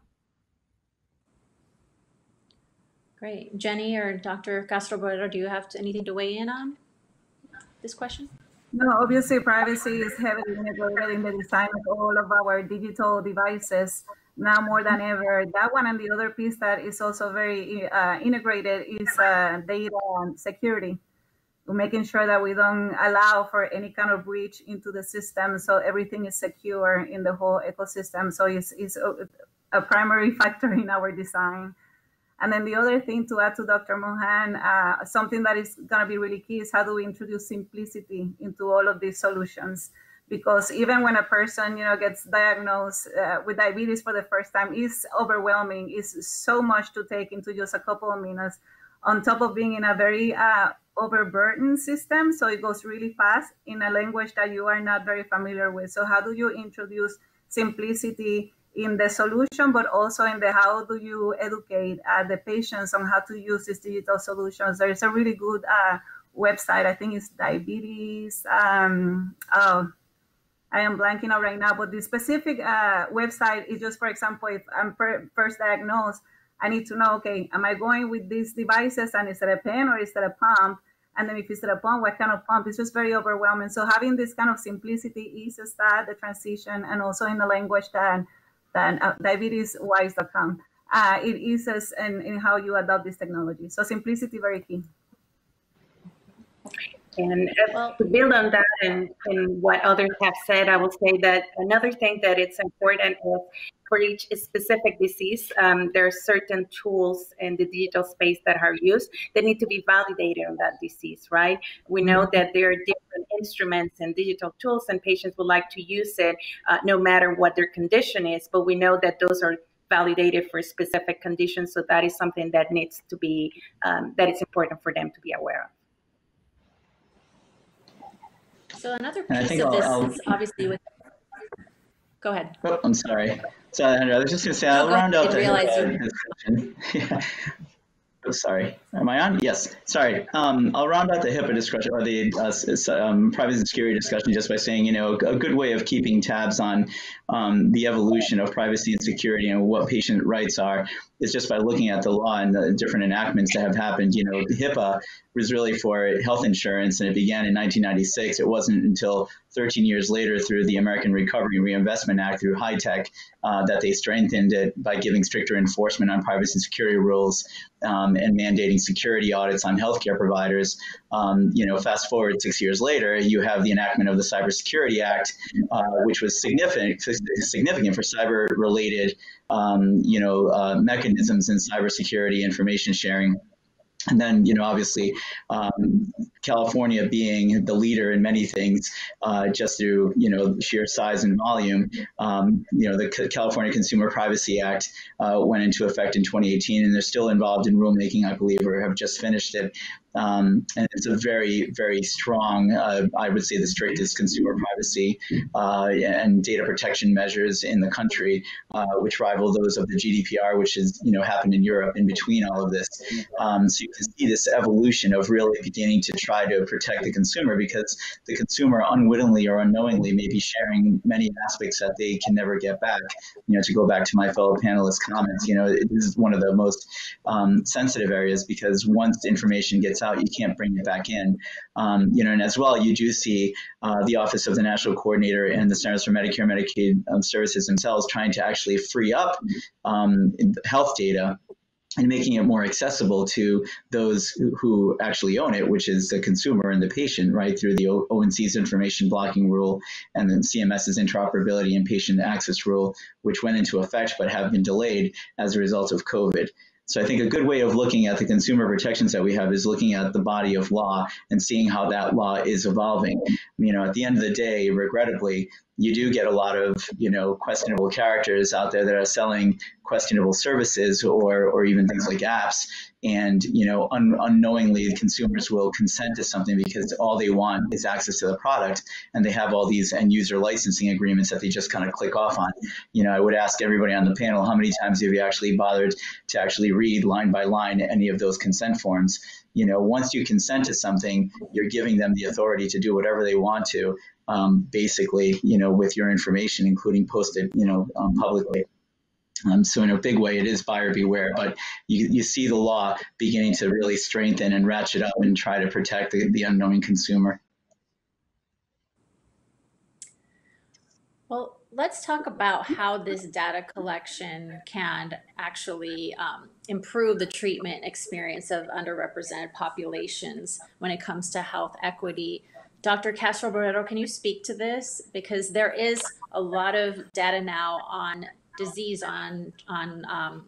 Great. Jenny or Doctor Castro-Borrero, do you have to, anything to weigh in on this question? No, obviously privacy is heavily integrated in the design of all of our digital devices now more than ever. That one and the other piece that is also very uh, integrated is uh, data and security. Making sure that we don't allow for any kind of breach into the system, so everything is secure in the whole ecosystem. So it's, it's a, a primary factor in our design. And then the other thing to add to Doctor Mohan, uh, something that is going to be really key is how do we introduce simplicity into all of these solutions? Because even when a person, you know, gets diagnosed uh, with diabetes for the first time, it's overwhelming. It's so much to take into just a couple of minutes, on top of being in a very uh, overburdened system. So it goes really fast in a language that you are not very familiar with. So how do you introduce simplicity in the solution, but also in the how do you educate uh, the patients on how to use these digital solutions? There's a really good uh, website. I think it's diabetes. Um, oh, I am blanking out right now, but the specific uh, website is just, for example, if I'm per first diagnosed, I need to know, okay, am I going with these devices, and is it a pen or is it a pump? And then if it's a pump, what kind of pump? It's just very overwhelming. So having this kind of simplicity eases that, the transition, and also in the language that than uh, diabetes wise dot com. Uh, it is as in, in how you adopt this technology. So simplicity, very key. And well, to build on that and, and what others have said, I will say that another thing that it's important is for each specific disease, um, there are certain tools in the digital space that are used that need to be validated on that disease, right? We know that there are different instruments and digital tools, and patients would like to use it uh, no matter what their condition is, but we know that those are validated for specific conditions, so that is something that needs to be, um, that it's important for them to be aware of. So another piece of this I'll, I'll, is obviously with. Go ahead. Oh, I'm sorry. So Alejandra, I was just going to say I'll oh, round up the HIPAA discussion. Oh, sorry. Am I on? Yes. Sorry. Um, I'll round out the HIPAA discussion or the uh, um, privacy and security discussion just by saying, you know, a good way of keeping tabs on um, the evolution of privacy and security and what patient rights are is just by looking at the law and the different enactments that have happened. You know, HIPAA was really for health insurance, and it began in nineteen ninety-six. It wasn't until thirteen years later through the American Recovery and Reinvestment Act, through HITECH, uh, that they strengthened it by giving stricter enforcement on privacy and security rules um, and mandating security audits on healthcare providers. Um, you know, fast forward six years later, you have the enactment of the Cybersecurity Act, uh, which was significant, significant for cyber-related um, you know, uh, mechanisms in cybersecurity information sharing. And then, you know, obviously, um, California being the leader in many things, uh, just through, you know, sheer size and volume, um, you know, the C California Consumer Privacy Act uh, went into effect in twenty eighteen, and they're still involved in rulemaking, I believe, or have just finished it. Um, and it's a very, very strong, uh, I would say the strictest consumer privacy uh, and data protection measures in the country, uh, which rival those of the G D P R, which is, you know, happened in Europe in between all of this. Um, so you can see this evolution of really beginning to try to protect the consumer, because the consumer unwittingly or unknowingly may be sharing many aspects that they can never get back. You know, to go back to my fellow panelists' comments, you know, it is one of the most um, sensitive areas, because once information gets out, you can't bring it back in. Um, you know, and as well, you do see uh, the Office of the National Coordinator and the Centers for Medicare and Medicaid um, Services themselves trying to actually free up um, health data and making it more accessible to those who actually own it, which is the consumer and the patient, right, through the O N C's information blocking rule and then C M S's interoperability and patient access rule, which went into effect but have been delayed as a result of COVID. So I think a good way of looking at the consumer protections that we have is looking at the body of law and seeing how that law is evolving. You know, at the end of the day, regrettably, you do get a lot of, you know, questionable characters out there that are selling questionable services or or even things like apps. And, you know, un unknowingly, consumers will consent to something because all they want is access to the product. And they have all these end user licensing agreements that they just kind of click off on. You know, I would ask everybody on the panel, how many times have you actually bothered to actually read line by line any of those consent forms? You know, once you consent to something, you're giving them the authority to do whatever they want to. Um, basically, you know, with your information, including posted, you know, um, publicly. Um, so in a big way, it is buyer beware, but you, you see the law beginning to really strengthen and ratchet up and try to protect the, the unknowing consumer. Well, let's talk about how this data collection can actually um, improve the treatment experience of underrepresented populations when it comes to health equity. Doctor Castro-Borrero, can you speak to this? Because there is a lot of data now on disease, on, on um,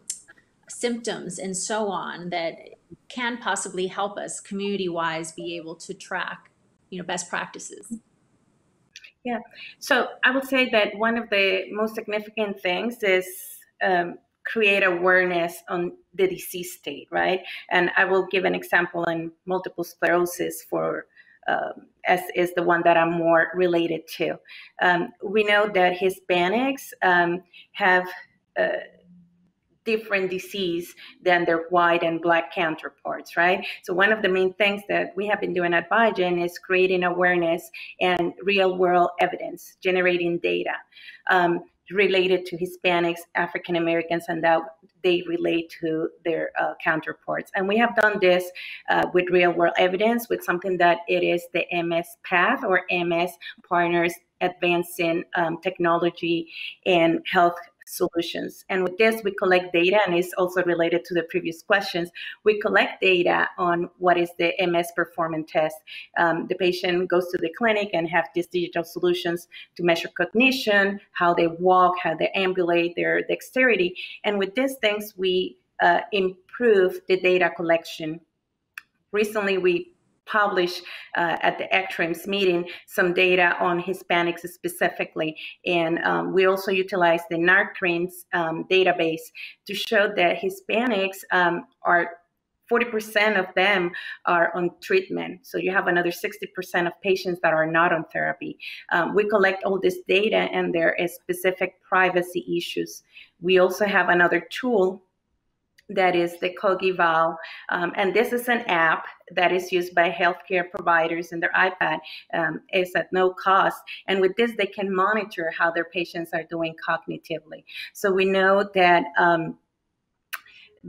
symptoms and so on that can possibly help us community-wise be able to track, you know, best practices. Yeah, so I would say that one of the most significant things is um, create awareness on the disease state, right? And I will give an example in multiple sclerosis for Um, as is the one that I'm more related to. Um, we know that Hispanics um, have uh, different disease than their white and black counterparts, right? So one of the main things that we have been doing at Biogen is creating awareness and real world evidence, generating data um, related to Hispanics, African Americans, and how they relate to their uh, counterparts. And we have done this uh, with real world evidence, with something that it is the M S Path or M S Partners Advancing um, Technology and Health Solutions. And with this, we collect data, and it's also related to the previous questions. We collect data on what is the M S performance test. Um, the patient goes to the clinic and have these digital solutions to measure cognition, how they walk, how they ambulate, their dexterity. And with these things, we uh, improve the data collection. Recently, we publish uh, at the A C T R I M S meeting some data on Hispanics specifically. And um, we also utilize the NARCRIMS um, database to show that Hispanics um, are forty percent of them are on treatment. So you have another sixty percent of patients that are not on therapy. Um, we collect all this data, and there is specific privacy issues. We also have another tool that is the CogiVal, um, and this is an app that is used by healthcare providers in their iPad. Um, it's at no cost, and with this, they can monitor how their patients are doing cognitively. So we know that um,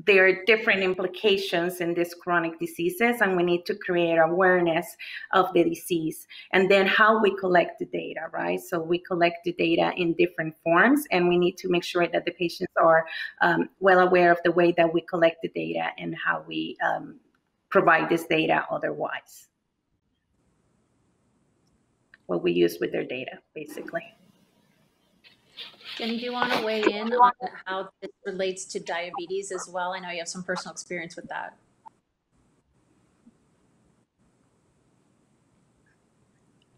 there are different implications in these chronic diseases, and we need to create awareness of the disease, and then how we collect the data, right? So we collect the data in different forms, and we need to make sure that the patients are um, well aware of the way that we collect the data and how we um, provide this data otherwise. What we use with their data, basically. Jenny, do you want to weigh in on how this relates to diabetes as well? I know you have some personal experience with that.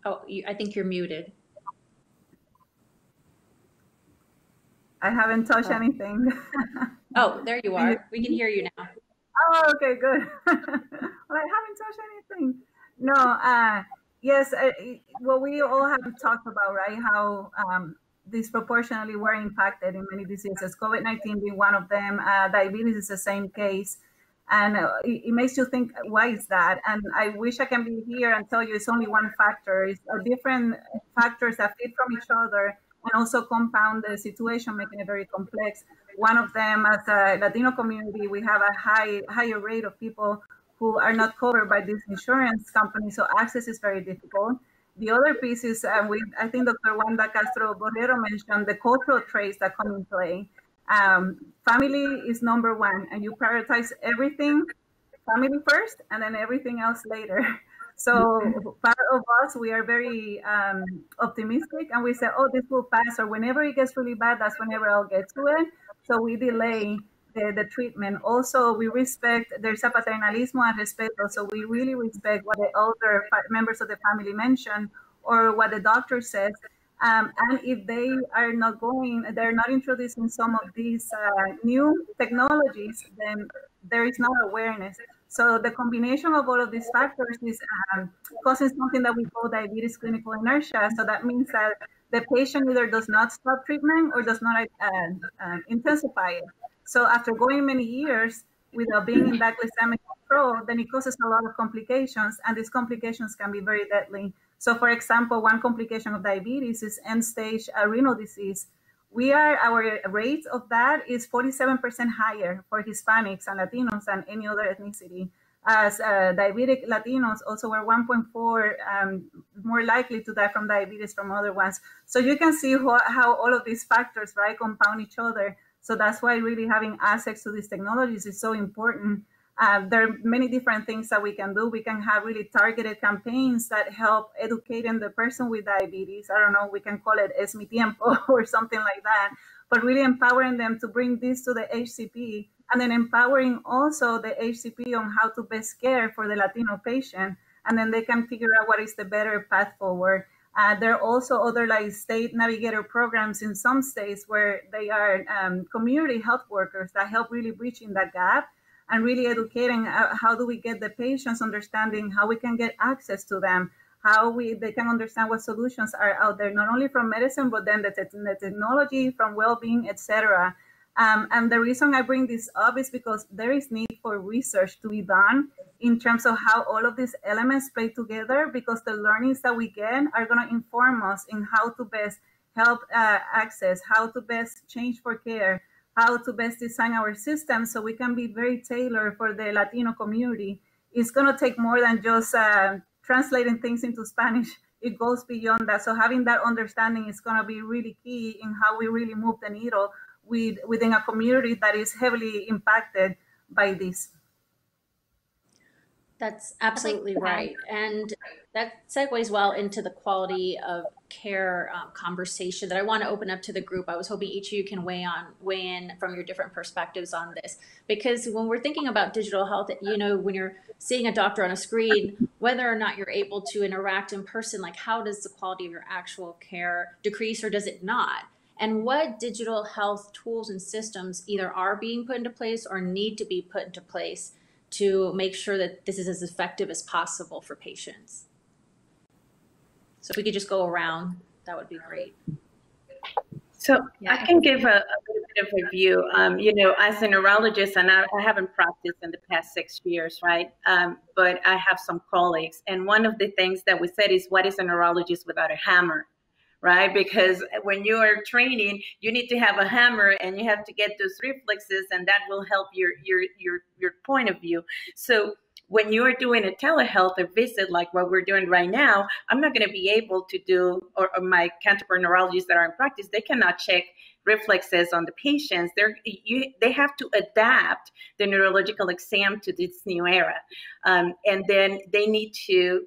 Oh, you, I think you're muted. I haven't touched oh. anything. Oh, there you are. We can hear you now. Oh, okay, good. Well, I haven't touched anything. No, uh, yes, uh, what well, we all have talked about, right, how um, disproportionately were impacted in many diseases, COVID nineteen being one of them, uh, diabetes is the same case. And uh, it, it makes you think, why is that? And I wish I can be here and tell you it's only one factor. It's uh, different factors that fit from each other and also compound the situation, making it very complex. One of them, as a Latino community, we have a high higher rate of people who are not covered by these insurance companies, so access is very difficult. The other piece is, uh, we, I think Doctor Wanda Castro-Borrero mentioned the cultural traits that come in play. Um, family is number one, and you prioritize everything, family first, and then everything else later. So part of us, we are very um, optimistic, and we say, oh, this will pass, or whenever it gets really bad, that's whenever I'll get to it. So we delay the, the treatment. Also, we respect, there's a paternalismo and respect. So we really respect what the older members of the family mention or what the doctor says. Um, and if they are not going, they're not introducing some of these uh, new technologies, then there is no awareness. So the combination of all of these factors is um, causing something that we call diabetes clinical inertia. So that means that the patient either does not stop treatment or does not uh, uh, intensify it. So after going many years without being in that glycemic control, then it causes a lot of complications, and these complications can be very deadly. So for example, one complication of diabetes is end-stage uh, renal disease. We are, our rate of that is forty-seven percent higher for Hispanics and Latinos than any other ethnicity, as uh, diabetic Latinos also were one point four um, more likely to die from diabetes from other ones. So you can see wh how all of these factors, right, compound each other. So that's why really having access to these technologies is so important. Uh, there are many different things that we can do. We can have really targeted campaigns that help educating the person with diabetes. I don't know, we can call it Es Mi Tiempo or something like that, but really empowering them to bring this to the H C P, and then empowering also the H C P on how to best care for the Latino patient, and then they can figure out what is the better path forward. Uh, there are also other like state navigator programs in some states where they are um, community health workers that help really bridging that gap and really educating uh, how do we get the patients understanding how we can get access to them, how we they can understand what solutions are out there, not only from medicine, but then the, te the technology, from well-being, et cetera. Um, and the reason I bring this up is because there is need for research to be done in terms of how all of these elements play together, because the learnings that we get are going to inform us in how to best help uh, access, how to best change for care, how to best design our system so we can be very tailored for the Latino community. It's going to take more than just uh, translating things into Spanish. It goes beyond that. So having that understanding is going to be really key in how we really move the needle with, within a community that is heavily impacted by this. That's absolutely right. And that segues well into the quality of care um, conversation that I want to open up to the group. I was hoping each of you can weigh on, weigh in from your different perspectives on this, because when we're thinking about digital health, you know, when you're seeing a doctor on a screen, whether or not you're able to interact in person, like how does the quality of your actual care decrease or does it not? And what digital health tools and systems either are being put into place or need to be put into place to make sure that this is as effective as possible for patients. So if we could just go around, that would be great. So yeah. I can give a, a bit of a view. Um, you know, as a neurologist, and I, I haven't practiced in the past six years, right? Um, but I have some colleagues. And one of the things that we said is, what is a neurologist without a hammer? Right? Because when you are training, you need to have a hammer and you have to get those reflexes, and that will help your your your your point of view. So when you are doing a telehealth or visit like what we're doing right now, I'm not going to be able to do, or, or my counterpart neurologists that are in practice, they cannot check reflexes on the patients. They're, you, they have to adapt the neurological exam to this new era. Um, and then they need to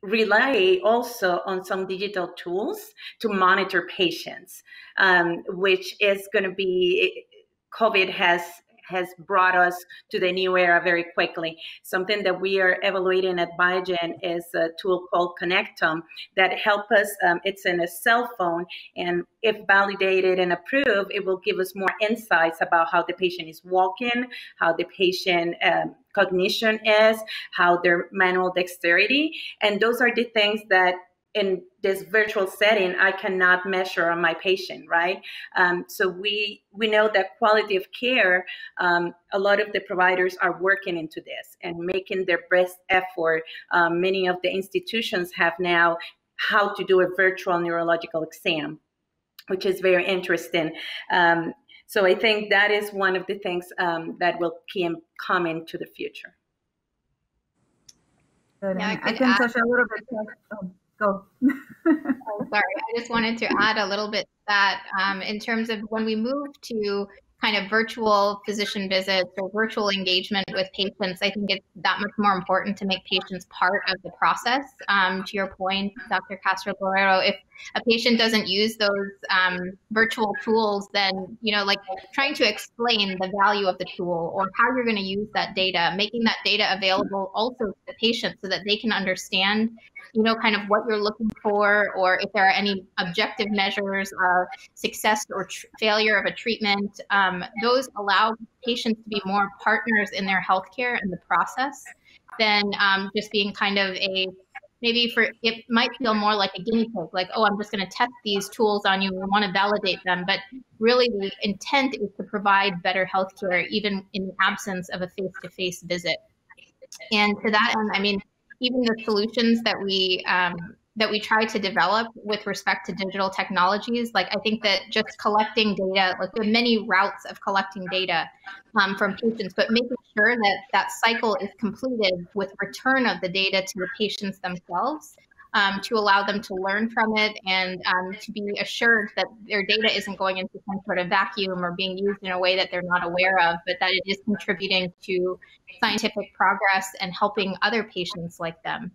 rely also on some digital tools to monitor patients, um, which is going to be, COVID has has brought us to the new era very quickly. Something that we are evaluating at Biogen is a tool called Connectome that help us, um, it's in a cell phone, and if validated and approved, it will give us more insights about how the patient is walking, how the patient um, cognition is, how their manual dexterity, and those are the things that in this virtual setting, I cannot measure on my patient, right? Um, so we we know that quality of care, um, a lot of the providers are working into this and making their best effort. Um, many of the institutions have now how to do a virtual neurological exam, which is very interesting. Um, so I think that is one of the things um, that will come into the future. Good. Yeah, I, I can touch a little bit. Oh. Oh. Oh, sorry, I just wanted to add a little bit that um, in terms of when we move to kind of virtual physician visits or virtual engagement with patients, I think it's that much more important to make patients part of the process. Um, to your point, Doctor Castro-Borrero, if a patient doesn't use those um, virtual tools, then, you know, like trying to explain the value of the tool or how you're going to use that data, making that data available also to the patient so that they can understand you know, kind of what you're looking for, or if there are any objective measures of success or tr- failure of a treatment. Um, those allow patients to be more partners in their healthcare and the process than um, just being kind of a, maybe for, it might feel more like a guinea pig, like, oh, I'm just going to test these tools on you and want to validate them. But really the intent is to provide better healthcare, even in the absence of a face-to-face visit. And to that end, I mean, even the solutions that we um, that we try to develop with respect to digital technologies, like I think that just collecting data, like there are many routes of collecting data um, from patients, but making sure that that cycle is completed with return of the data to the patients themselves um, to allow them to learn from it and um, to be assured that their data isn't going into some sort of vacuum or being used in a way that they're not aware of, but that it is contributing to scientific progress and helping other patients like them.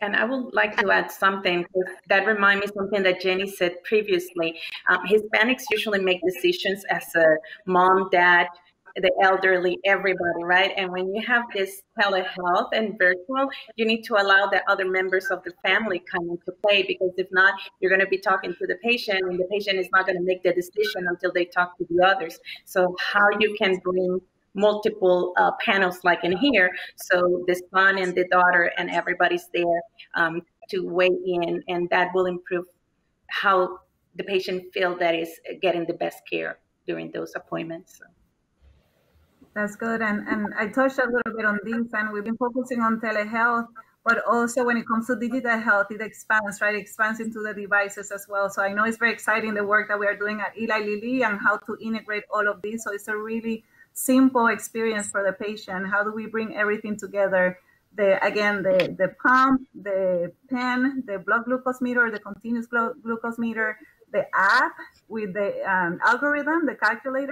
And I would like to add something that reminds me of something that Jenny said previously. Um, Hispanics usually make decisions as a mom, dad, the elderly, everybody, right? And when you have this telehealth and virtual, you need to allow the other members of the family come into play, because if not, you're going to be talking to the patient and the patient is not going to make the decision until they talk to the others. So how you can bring multiple uh, panels like in here, so the son and the daughter and everybody's there um, to weigh in, and that will improve how the patient feel that is getting the best care during those appointments. So. That's good, and, and I touched a little bit on this, and we've been focusing on telehealth, but also when it comes to digital health, it expands, right? It expands into the devices as well. So I know it's very exciting, the work that we are doing at Eli Lilly and how to integrate all of this. So it's a really simple experience for the patient. How do we bring everything together? The again, the, the pump, the pen, the blood glucose meter, the continuous glu- glucose meter, the app with the um, algorithm, the calculator,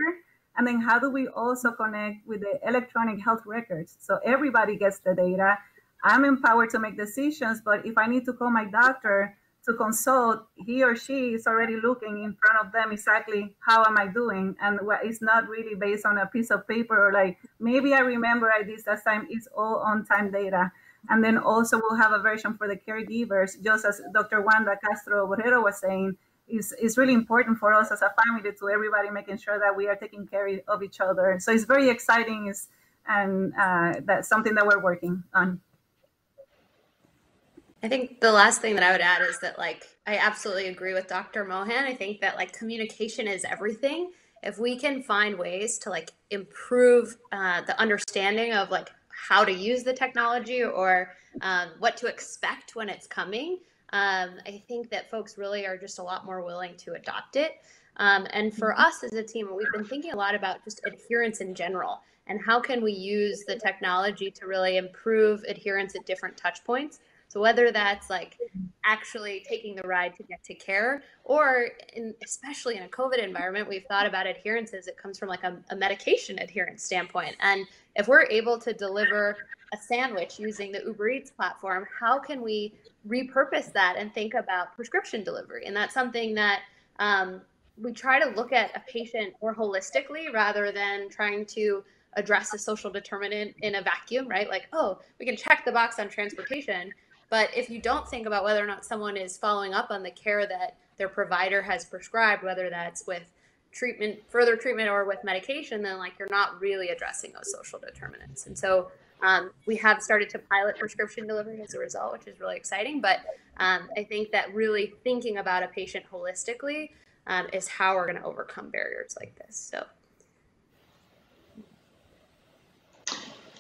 and then how do we also connect with the electronic health records? So everybody gets the data. I'm empowered to make decisions, but if I need to call my doctor to consult, he or she is already looking in front of them exactly how am I doing, and what is not really based on a piece of paper or like, maybe I remember I did last time, it's all on-time data. And then also we'll have a version for the caregivers, just as Doctor Wanda Castro-Borrero was saying, is is really important for us as a family to everybody making sure that we are taking care of each other. So it's very exciting, it's, and uh, that's something that we're working on. I think the last thing that I would add is that, like, I absolutely agree with Doctor Mohan. I think that, like, communication is everything. If we can find ways to, like, improve uh, the understanding of, like, how to use the technology or um, what to expect when it's coming, um, I think that folks really are just a lot more willing to adopt it. Um, and for us as a team, we've been thinking a lot about just adherence in general and how can we use the technology to really improve adherence at different touch points. So whether that's like actually taking the ride to get to care, or in, especially in a COVID environment, we've thought about adherence as it comes from like a, a medication adherence standpoint. And if we're able to deliver a sandwich using the Uber Eats platform, how can we repurpose that and think about prescription delivery? And that's something that um, we try to look at a patient more holistically rather than trying to address a social determinant in a vacuum, right? Like, oh, we can check the box on transportation. But if you don't think about whether or not someone is following up on the care that their provider has prescribed, whether that's with treatment, further treatment, or with medication, then like you're not really addressing those social determinants. And so um, we have started to pilot prescription delivery as a result, which is really exciting. But um, I think that really thinking about a patient holistically um, is how we're going to overcome barriers like this. So.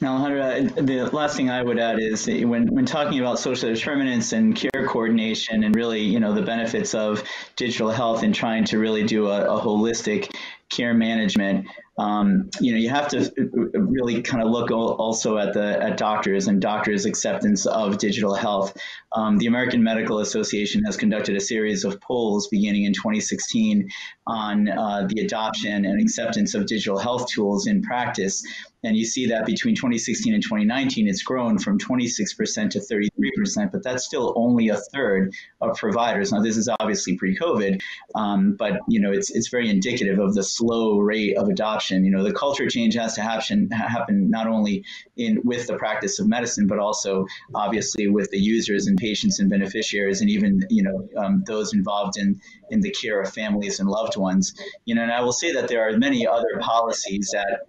Now, Alejandra, the last thing I would add is when, when talking about social determinants and care coordination and really, you know, the benefits of digital health and trying to really do a, a holistic care management, um, you know, you have to really kind of look also at the at doctors and doctors' acceptance of digital health. Um, the American Medical Association has conducted a series of polls beginning in twenty sixteen on uh, the adoption and acceptance of digital health tools in practice. And you see that between twenty sixteen and twenty nineteen, it's grown from twenty-six percent to thirty-three percent three percent, but that's still only a third of providers. Now, this is obviously pre-COVID, um, but you know it's it's very indicative of the slow rate of adoption. You know, the culture change has to happen happen not only in with the practice of medicine, but also obviously with the users and patients and beneficiaries, and even you know um, those involved in in the care of families and loved ones. You know, and I will say that there are many other policies that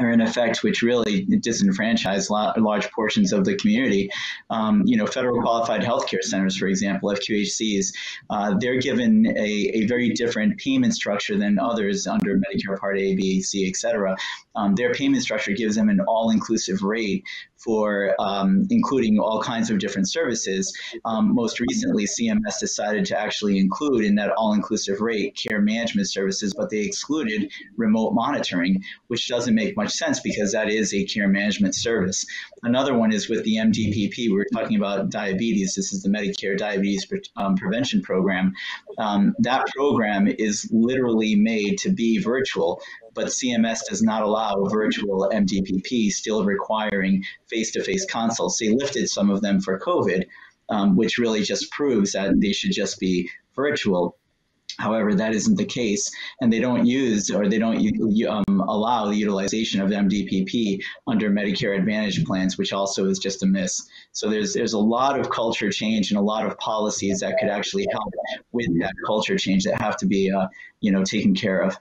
are in effect, which really disenfranchise large portions of the community. Um, you know, federal qualified healthcare centers, for example, F Q H Cs, uh, they're given a, a very different payment structure than others under Medicare Part A, B, C, et cetera. Um, their payment structure gives them an all-inclusive rate for um, including all kinds of different services. Um, most recently, C M S decided to actually include in that all-inclusive rate care management services, but they excluded remote monitoring, which doesn't make much sense because that is a care management service. Another one is with the M D P P. We were talking about diabetes. This is the Medicare Diabetes Pre- um, Prevention Program. Um, that program is literally made to be virtual, but C M S does not allow virtual M D P P, still requiring face-to-face consults. They lifted some of them for COVID, um, which really just proves that they should just be virtual. However, that isn't the case, and they don't use or they don't um, allow the utilization of M D P P under Medicare Advantage plans, which also is just a miss. So there's there's a lot of culture change and a lot of policies that could actually help with that culture change that have to be uh, you know taken care of.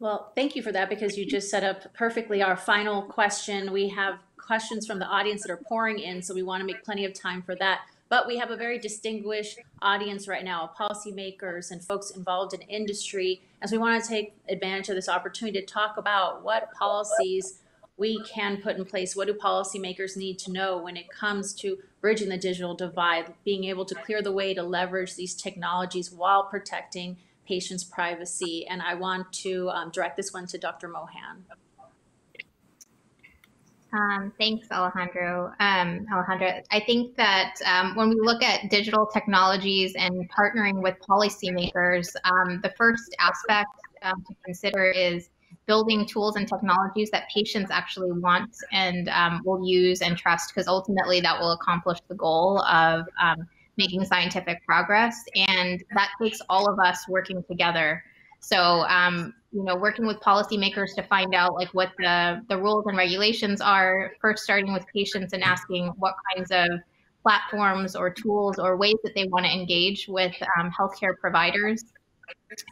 Well, thank you for that, because you just set up perfectly our final question. We have questions from the audience that are pouring in, so we want to make plenty of time for that. But we have a very distinguished audience right now, policymakers and folks involved in industry. And so we want to take advantage of this opportunity to talk about what policies we can put in place. What do policymakers need to know when it comes to bridging the digital divide, being able to clear the way to leverage these technologies while protecting patients' privacy? And I want to um, direct this one to Doctor Mohan. Um, thanks, Alejandro. Um, Alejandra, I think that um, when we look at digital technologies and partnering with policymakers, um, the first aspect um, to consider is building tools and technologies that patients actually want and um, will use and trust, because ultimately that will accomplish the goal of um, making scientific progress, and that takes all of us working together. So, um, you know, working with policymakers to find out like what the, the rules and regulations are, first starting with patients and asking what kinds of platforms or tools or ways that they want to engage with um, healthcare providers.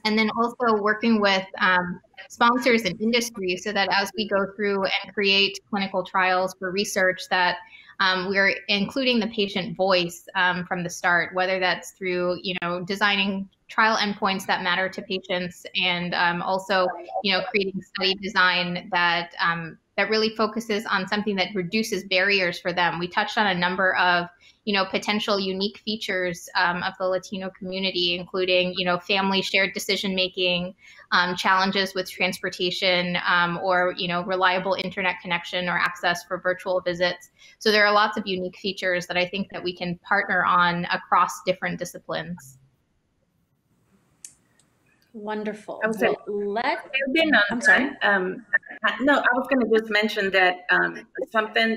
And then also working with um, sponsors and industry, so that as we go through and create clinical trials for research, that Um, we're including the patient voice um, from the start, whether that's through, you know, designing trial endpoints that matter to patients, and um, also, you know, creating study design that um, that really focuses on something that reduces barriers for them. We touched on a number of, you know, potential unique features um, of the Latino community, including, you know, family shared decision making, um, challenges with transportation, um, or, you know, reliable internet connection or access for virtual visits. So there are lots of unique features that I think that we can partner on across different disciplines. Wonderful. I'm sorry. Let, I'm sorry. Um, no, I was going to just mention that um, something,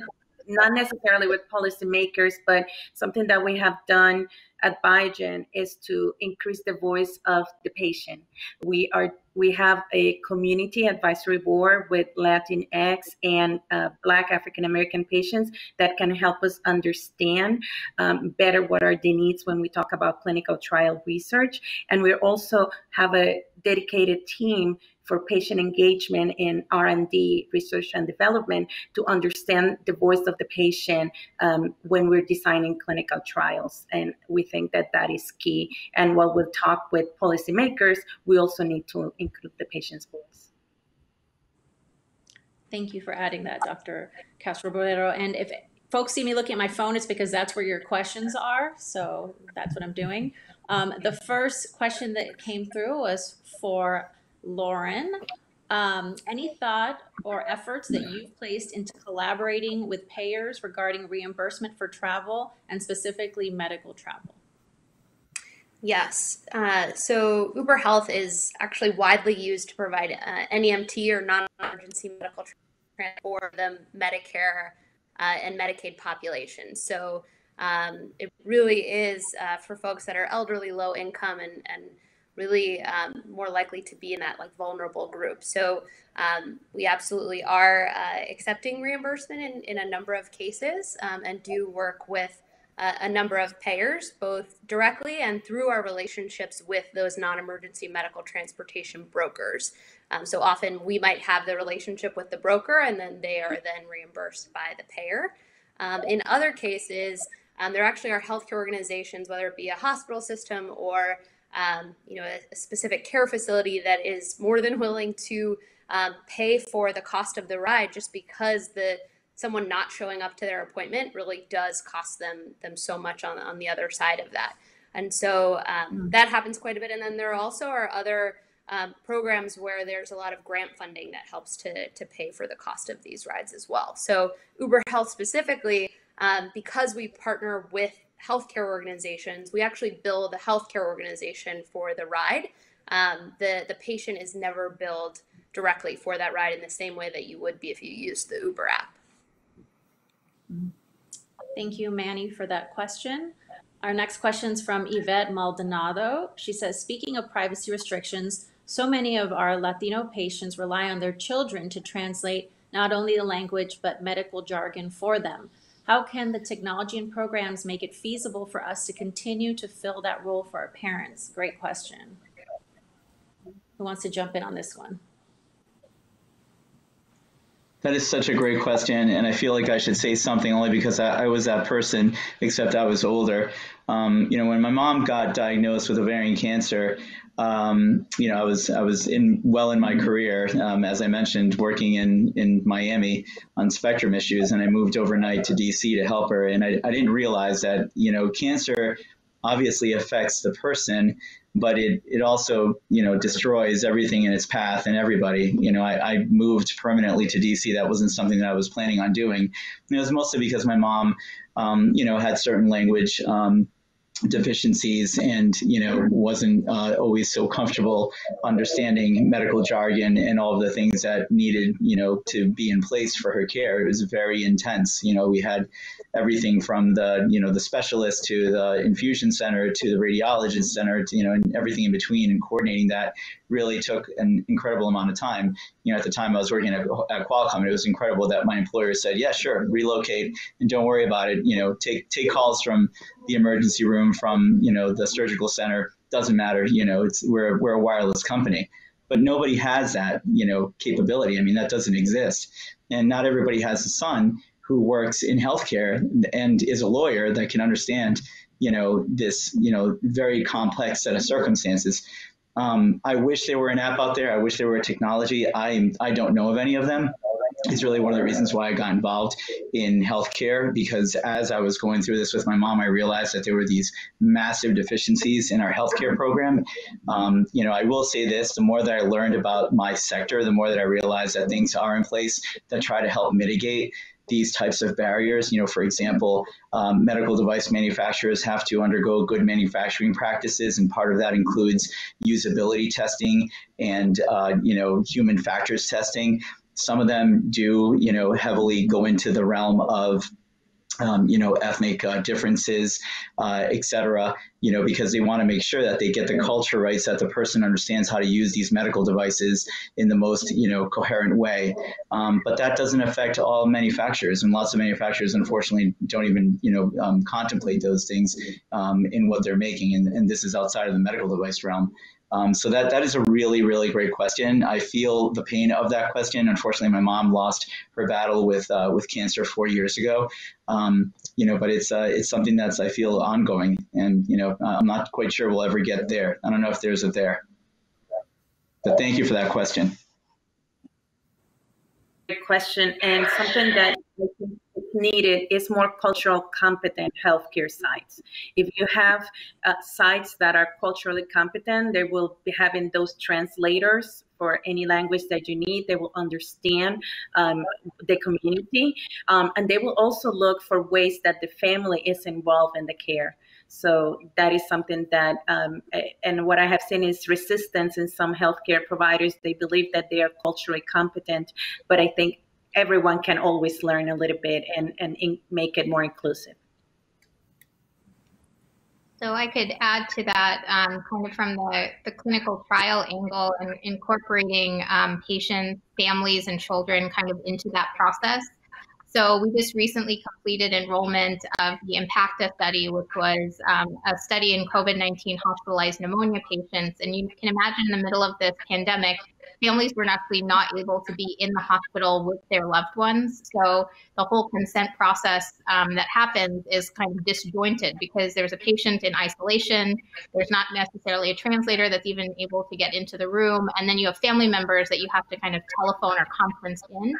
not necessarily with policymakers, but something that we have done at Biogen is to increase the voice of the patient. We are we have a community advisory board with Latinx and uh, Black African American patients that can help us understand um, better what are the needs when we talk about clinical trial research. And we also have a dedicated team for patient engagement in R and D, research and development, to understand the voice of the patient um, when we're designing clinical trials. And we think that that is key. And while we'll talk with policymakers, we also need to include the patient's voice. Thank you for adding that, Doctor Castro-Borrero. And if folks see me looking at my phone, it's because that's where your questions are. So that's what I'm doing. Um, the first question that came through was for Lauren. Um, any thought or efforts that you've placed into collaborating with payers regarding reimbursement for travel, and specifically medical travel? Yes. Uh, so Uber Health is actually widely used to provide uh, N E M T or non-emergency medical transport for the Medicare uh, and Medicaid populations. So um, it really is uh, for folks that are elderly, low income, and, and really um, more likely to be in that like vulnerable group. So um, we absolutely are uh, accepting reimbursement in, in a number of cases um, and do work with uh, a number of payers, both directly and through our relationships with those non-emergency medical transportation brokers. Um, so often we might have the relationship with the broker and then they are then reimbursed by the payer. Um, in other cases, um, there actually are healthcare organizations, whether it be a hospital system or Um, you know, a, a specific care facility that is more than willing to um, pay for the cost of the ride, just because the someone not showing up to their appointment really does cost them them so much on on the other side of that. And so um, mm-hmm. that happens quite a bit. And then there also are other um, programs where there's a lot of grant funding that helps to to pay for the cost of these rides as well. So Uber Health specifically, um, because we partner with healthcare organizations, we actually bill the healthcare organization for the ride. Um, the, the patient is never billed directly for that ride in the same way that you would be if you used the Uber app. Thank you, Manny, for that question. Our next question is from Yvette Maldonado. She says, speaking of privacy restrictions, so many of our Latino patients rely on their children to translate not only the language, but medical jargon for them. How can the technology and programs make it feasible for us to continue to fill that role for our parents? Great question. Who wants to jump in on this one? That is such a great question, and I feel like I should say something only because I, I was that person, except I was older. Um, you know, when my mom got diagnosed with ovarian cancer, um, you know, I was I was in well in my career, um, as I mentioned, working in, in Miami on spectrum issues, and I moved overnight to D C to help her. And I, I didn't realize that, you know, cancer obviously affects the person, but it, it also, you know, destroys everything in its path and everybody. You know, I, I moved permanently to D C. That wasn't something that I was planning on doing. And it was mostly because my mom, um, you know, had certain language um deficiencies and, you know, wasn't uh, always so comfortable understanding medical jargon and all of the things that needed, you know, to be in place for her care. It was very intense. You know, we had everything from the, you know, the specialist to the infusion center to the radiologist center, to, you know, and everything in between, and coordinating that really took an incredible amount of time. You know, at the time I was working at, at Qualcomm, it was incredible that my employer said, yeah, sure, relocate and don't worry about it. You know, take, take calls from the emergency room, from, you know, the surgical center, doesn't matter. You know, it's we're we're a wireless company, but nobody has that, you know, capability. I mean, that doesn't exist, and not everybody has a son who works in healthcare and is a lawyer that can understand, you know, this, you know, very complex set of circumstances. Um, I wish there were an app out there. I wish there were a technology. I I don't know of any of them. It's really one of the reasons why I got involved in healthcare, because as I was going through this with my mom, I realized that there were these massive deficiencies in our healthcare program. Um, you know, I will say this, the more that I learned about my sector, the more that I realized that things are in place that try to help mitigate these types of barriers. You know, for example, um, medical device manufacturers have to undergo good manufacturing practices, and part of that includes usability testing and, uh, you know, human factors testing. Some of them do, you know, heavily go into the realm of, um, you know, ethnic uh, differences, uh, et cetera, you know, because they want to make sure that they get the culture right, so that the person understands how to use these medical devices in the most, you know, coherent way. Um, but that doesn't affect all manufacturers, and lots of manufacturers, unfortunately, don't even, you know, um, contemplate those things um, in what they're making. And, and this is outside of the medical device realm. Um, so that that is a really, really great question. I feel the pain of that question. Unfortunately, my mom lost her battle with uh, with cancer four years ago. Um, you know, but it's uh, it's something that's, I feel, ongoing, and, you know, I'm not quite sure we'll ever get there. I don't know if there's a there. But thank you for that question. Great question, and something that needed is more cultural competent healthcare sites. If you have uh, sites that are culturally competent, they will be having those translators for any language that you need. They will understand um, the community, um, and they will also look for ways that the family is involved in the care. So that is something that, um, and what I have seen is resistance in some healthcare providers. They believe that they are culturally competent, but I think everyone can always learn a little bit and, and in, make it more inclusive. So I could add to that um, kind of from the, the clinical trial angle and incorporating um, patients, families, and children kind of into that process. So we just recently completed enrollment of the IMPACTA study, which was um, a study in COVID nineteen hospitalized pneumonia patients. And you can imagine in the middle of this pandemic, families were actually not able to be in the hospital with their loved ones. So the whole consent process um, that happens is kind of disjointed because there's a patient in isolation. There's not necessarily a translator that's even able to get into the room. And then you have family members that you have to kind of telephone or conference in.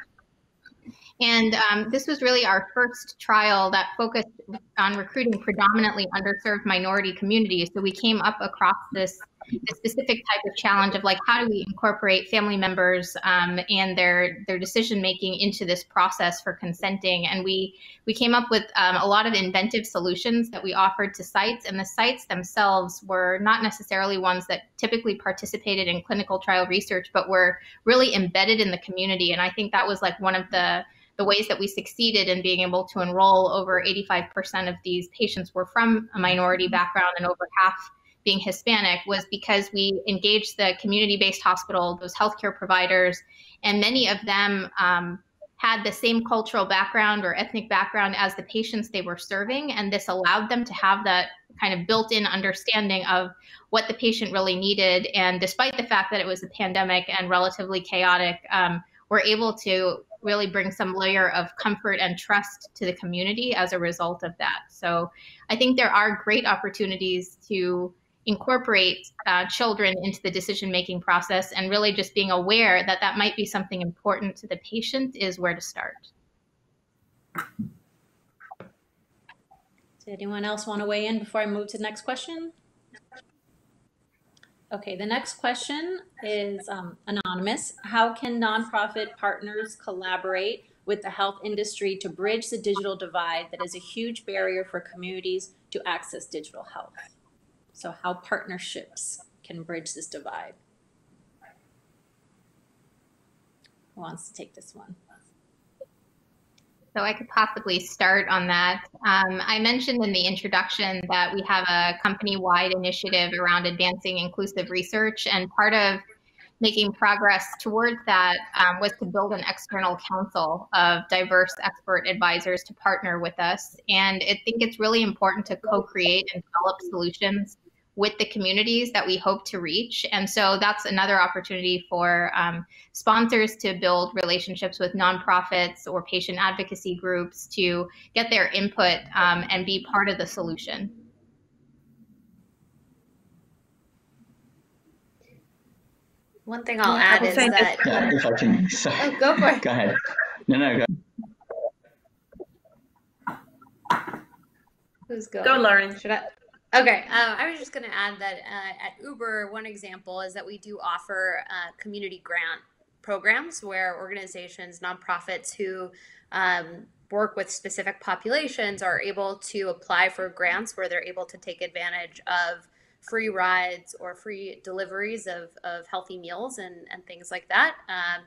And um, this was really our first trial that focused on recruiting predominantly underserved minority communities. So we came up across this, this specific type of challenge of like, how do we incorporate family members um, and their their decision making into this process for consenting? And we we came up with um, a lot of inventive solutions that we offered to sites, and the sites themselves were not necessarily ones that typically participated in clinical trial research, but were really embedded in the community. And I think that was like one of the the ways that we succeeded in being able to enroll. Over eighty-five percent of these patients were from a minority background and over half being Hispanic, was because we engaged the community-based hospital, those healthcare providers, and many of them um, had the same cultural background or ethnic background as the patients they were serving. And this allowed them to have that kind of built-in understanding of what the patient really needed. And despite the fact that it was a pandemic and relatively chaotic, um, we're able to really bring some layer of comfort and trust to the community as a result of that. So I think there are great opportunities to incorporate uh, children into the decision-making process, and really just being aware that that might be something important to the patient is where to start. Does anyone else want to weigh in before I move to the next question? Okay, the next question is um, anonymous. How can nonprofit partners collaborate with the health industry to bridge the digital divide that is a huge barrier for communities to access digital health? So how partnerships can bridge this divide? Who wants to take this one? So I could possibly start on that. Um, I mentioned in the introduction that we have a company-wide initiative around advancing inclusive research, and part of making progress towards that um, was to build an external council of diverse expert advisors to partner with us. And I think it's really important to co-create and develop solutions with the communities that we hope to reach. And so that's another opportunity for um, sponsors to build relationships with nonprofits or patient advocacy groups to get their input um, and be part of the solution. One thing I'll add is that, yeah, if I can, sorry. Oh, go for it. Go ahead. No, no, go ahead. Who's going? Go, Lauren. Should I? Okay, uh, I was just going to add that uh, at Uber, one example is that we do offer uh, community grant programs where organizations, nonprofits who um, work with specific populations are able to apply for grants where they're able to take advantage of free rides or free deliveries of, of healthy meals and, and things like that. Um,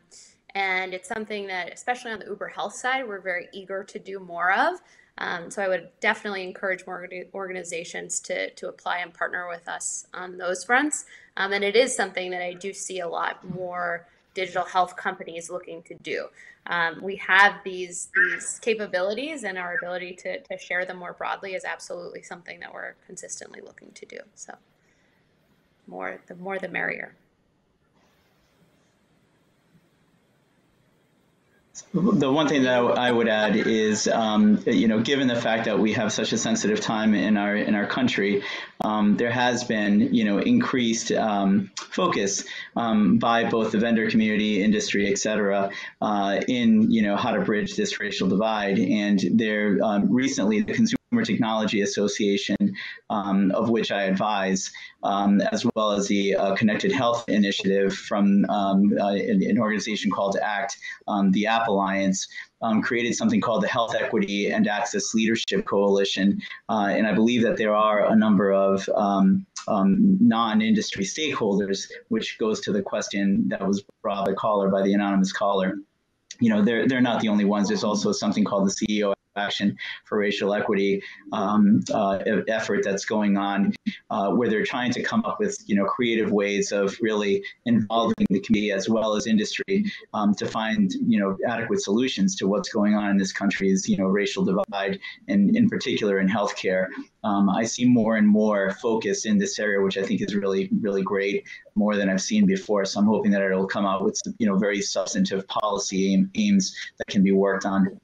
and it's something that, especially on the Uber Health side, we're very eager to do more of. Um, so I would definitely encourage more organizations to, to apply and partner with us on those fronts. Um, and it is something that I do see a lot more digital health companies looking to do. Um, we have these, these capabilities, and our ability to, to share them more broadly is absolutely something that we're consistently looking to do. So more, the more the merrier. The one thing that I would add is, um, you know, given the fact that we have such a sensitive time in our in our country, um, there has been, you know, increased um, focus um, by both the vendor community, industry, et cetera, uh, in, you know, how to bridge this racial divide. And there um, recently, the Consumer Technology Association, um, of which I advise, um, as well as the uh, Connected Health Initiative from um, uh, an organization called ACT, um, the App Alliance, Um, created something called the Health Equity and Access Leadership Coalition. Uh, and I believe that there are a number of um, um, non-industry stakeholders, which goes to the question that was brought by the caller, by the anonymous caller. you know, they're, they're not the only ones. There's also something called the C E O Action for Racial Equity um, uh, effort that's going on, uh, where they're trying to come up with, you know, creative ways of really involving the community as well as industry um, to find, you know, adequate solutions to what's going on in this country's, you know, racial divide, and in particular in healthcare. Um, I see more and more focus in this area, which I think is really, really great, more than I've seen before. So I'm hoping that it'll come out with, you know, very substantive policy aim, aims that can be worked on.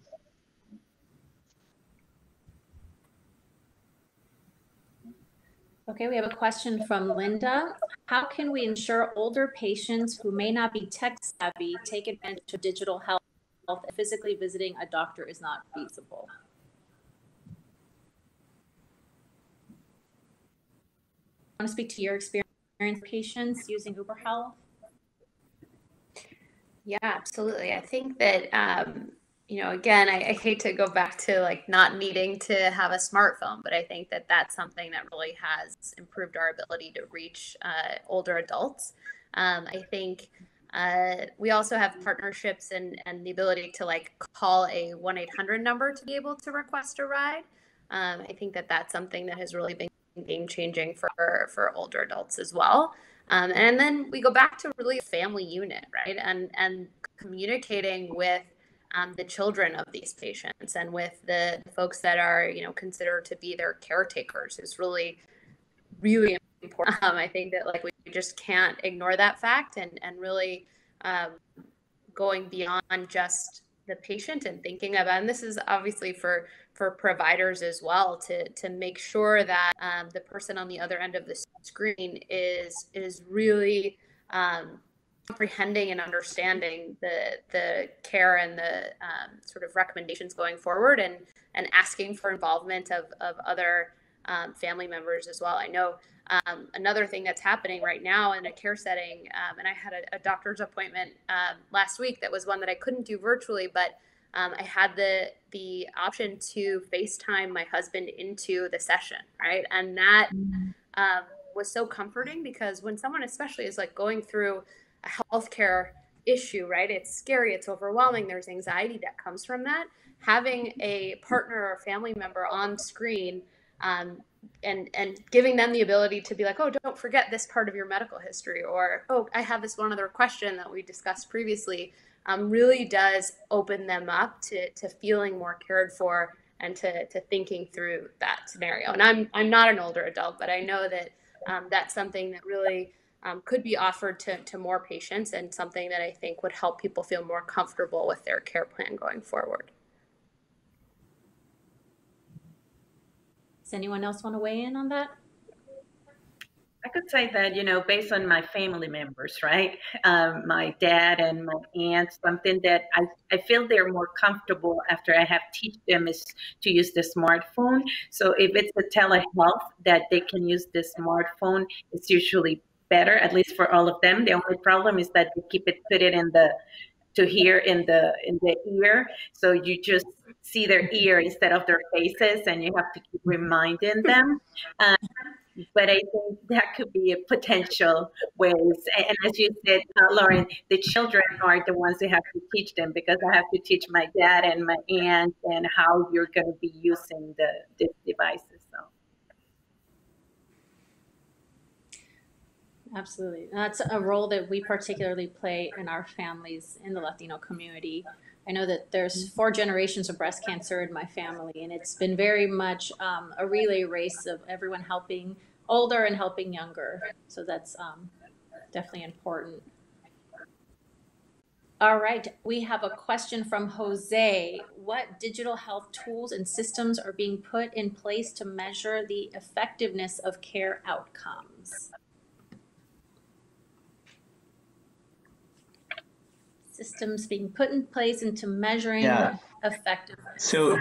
Okay, we have a question from Linda. How can we ensure older patients who may not be tech savvy take advantage of digital health if physically visiting a doctor is not feasible? I want to speak to your experience with patients using Uber Health. Yeah, absolutely. I think that, um, you know, again, I, I hate to go back to like not needing to have a smartphone, but I think that that's something that really has improved our ability to reach uh, older adults. Um, I think uh, we also have partnerships and, and the ability to like call a one eight hundred number to be able to request a ride. Um, I think that that's something that has really been game changing for, for older adults as well. Um, and then we go back to really a family unit, right? And, and communicating with Um, the children of these patients and with the folks that are, you know, considered to be their caretakers is really, really important. Um, I think that like we just can't ignore that fact, and, and really um, going beyond just the patient and thinking about, and this is obviously for, for providers as well, to, to make sure that um, the person on the other end of the screen is, is really um, comprehending and understanding the the care and the um, sort of recommendations going forward, and and asking for involvement of, of other um, family members as well. I know um, another thing that's happening right now in a care setting, um, and I had a, a doctor's appointment um, last week that was one that I couldn't do virtually, but um, I had the the option to FaceTime my husband into the session, right? And that um, was so comforting, because when someone especially is like going through a healthcare issue, right? It's scary, it's overwhelming, there's anxiety that comes from that. Having a partner or family member on screen um, and, and giving them the ability to be like, oh, don't forget this part of your medical history, or, oh, I have this one other question that we discussed previously, um, really does open them up to, to feeling more cared for and to, to thinking through that scenario. And I'm, I'm not an older adult, but I know that um, that's something that really Um, could be offered to, to more patients, and something that I think would help people feel more comfortable with their care plan going forward. Does anyone else want to weigh in on that? I could say that, you know, based on my family members, right? Um, my dad and my aunt, something that I, I feel they're more comfortable after I have teach them is to use the smartphone. So if it's a telehealth that they can use the smartphone, it's usually better, at least for all of them. The only problem is that you keep it, put it in the, to hear in the in the ear, so you just see their ear instead of their faces, and you have to keep reminding them. Um, but I think that could be a potential ways. And as you said, uh, Lauren, the children are the ones that have to teach them, because I have to teach my dad and my aunt and how you're going to be using the, the devices. So. Absolutely. That's a role that we particularly play in our families in the Latino community. I know that there's four generations of breast cancer in my family, and it's been very much um, a relay race of everyone helping older and helping younger. So that's um, definitely important. All right. We have a question from Jose. What digital health tools and systems are being put in place to measure the effectiveness of care outcomes? Systems being put in place into measuring yeah. effectiveness. So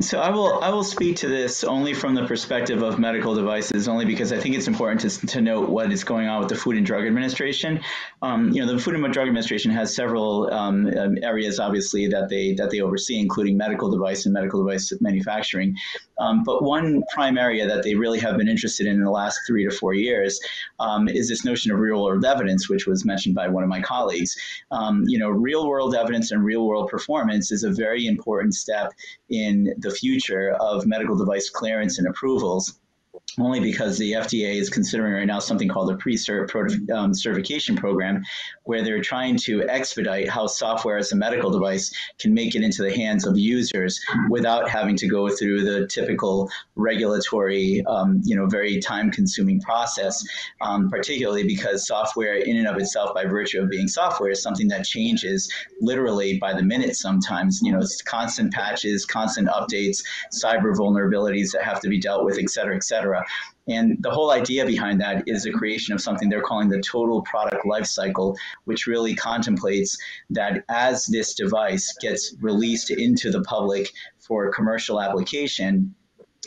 So I will I will speak to this only from the perspective of medical devices, only because I think it's important to, to note what is going on with the Food and Drug Administration. Um, you know, the Food and Drug Administration has several um, areas, obviously, that they that they oversee, including medical device and medical device manufacturing. Um, but one prime area that they really have been interested in in the last three to four years um, is this notion of real-world evidence, which was mentioned by one of my colleagues. Um, you know, real-world evidence and real-world performance is a very important step in the future of medical device clearance and approvals, only because the F D A is considering right now something called a pre-cert pro- um, certification program, where they're trying to expedite how software as a medical device can make it into the hands of users without having to go through the typical regulatory, um, you know, very time-consuming process, um, particularly because software in and of itself, by virtue of being software, is something that changes literally by the minute sometimes. You know, it's constant patches, constant updates, cyber vulnerabilities that have to be dealt with, et cetera, et cetera. And the whole idea behind that is the creation of something they're calling the total product lifecycle, which really contemplates that as this device gets released into the public for commercial application,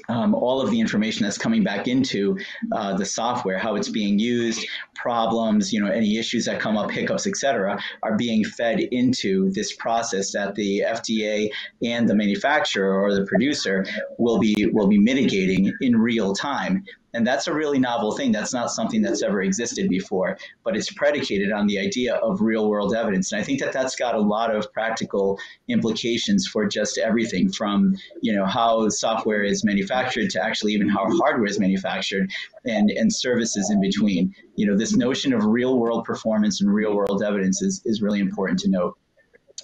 Um, all of the information that's coming back into uh, the software, how it's being used, problems, you know, any issues that come up, hiccups, et cetera, are being fed into this process that the F D A and the manufacturer or the producer will be will be mitigating in real time. And that's a really novel thing. That's not something that's ever existed before, but it's predicated on the idea of real world evidence. And I think that that's got a lot of practical implications for just everything from, you know, how software is manufactured to actually even how hardware is manufactured and, and services in between. You know, this notion of real world performance and real world evidence is, is really important to note.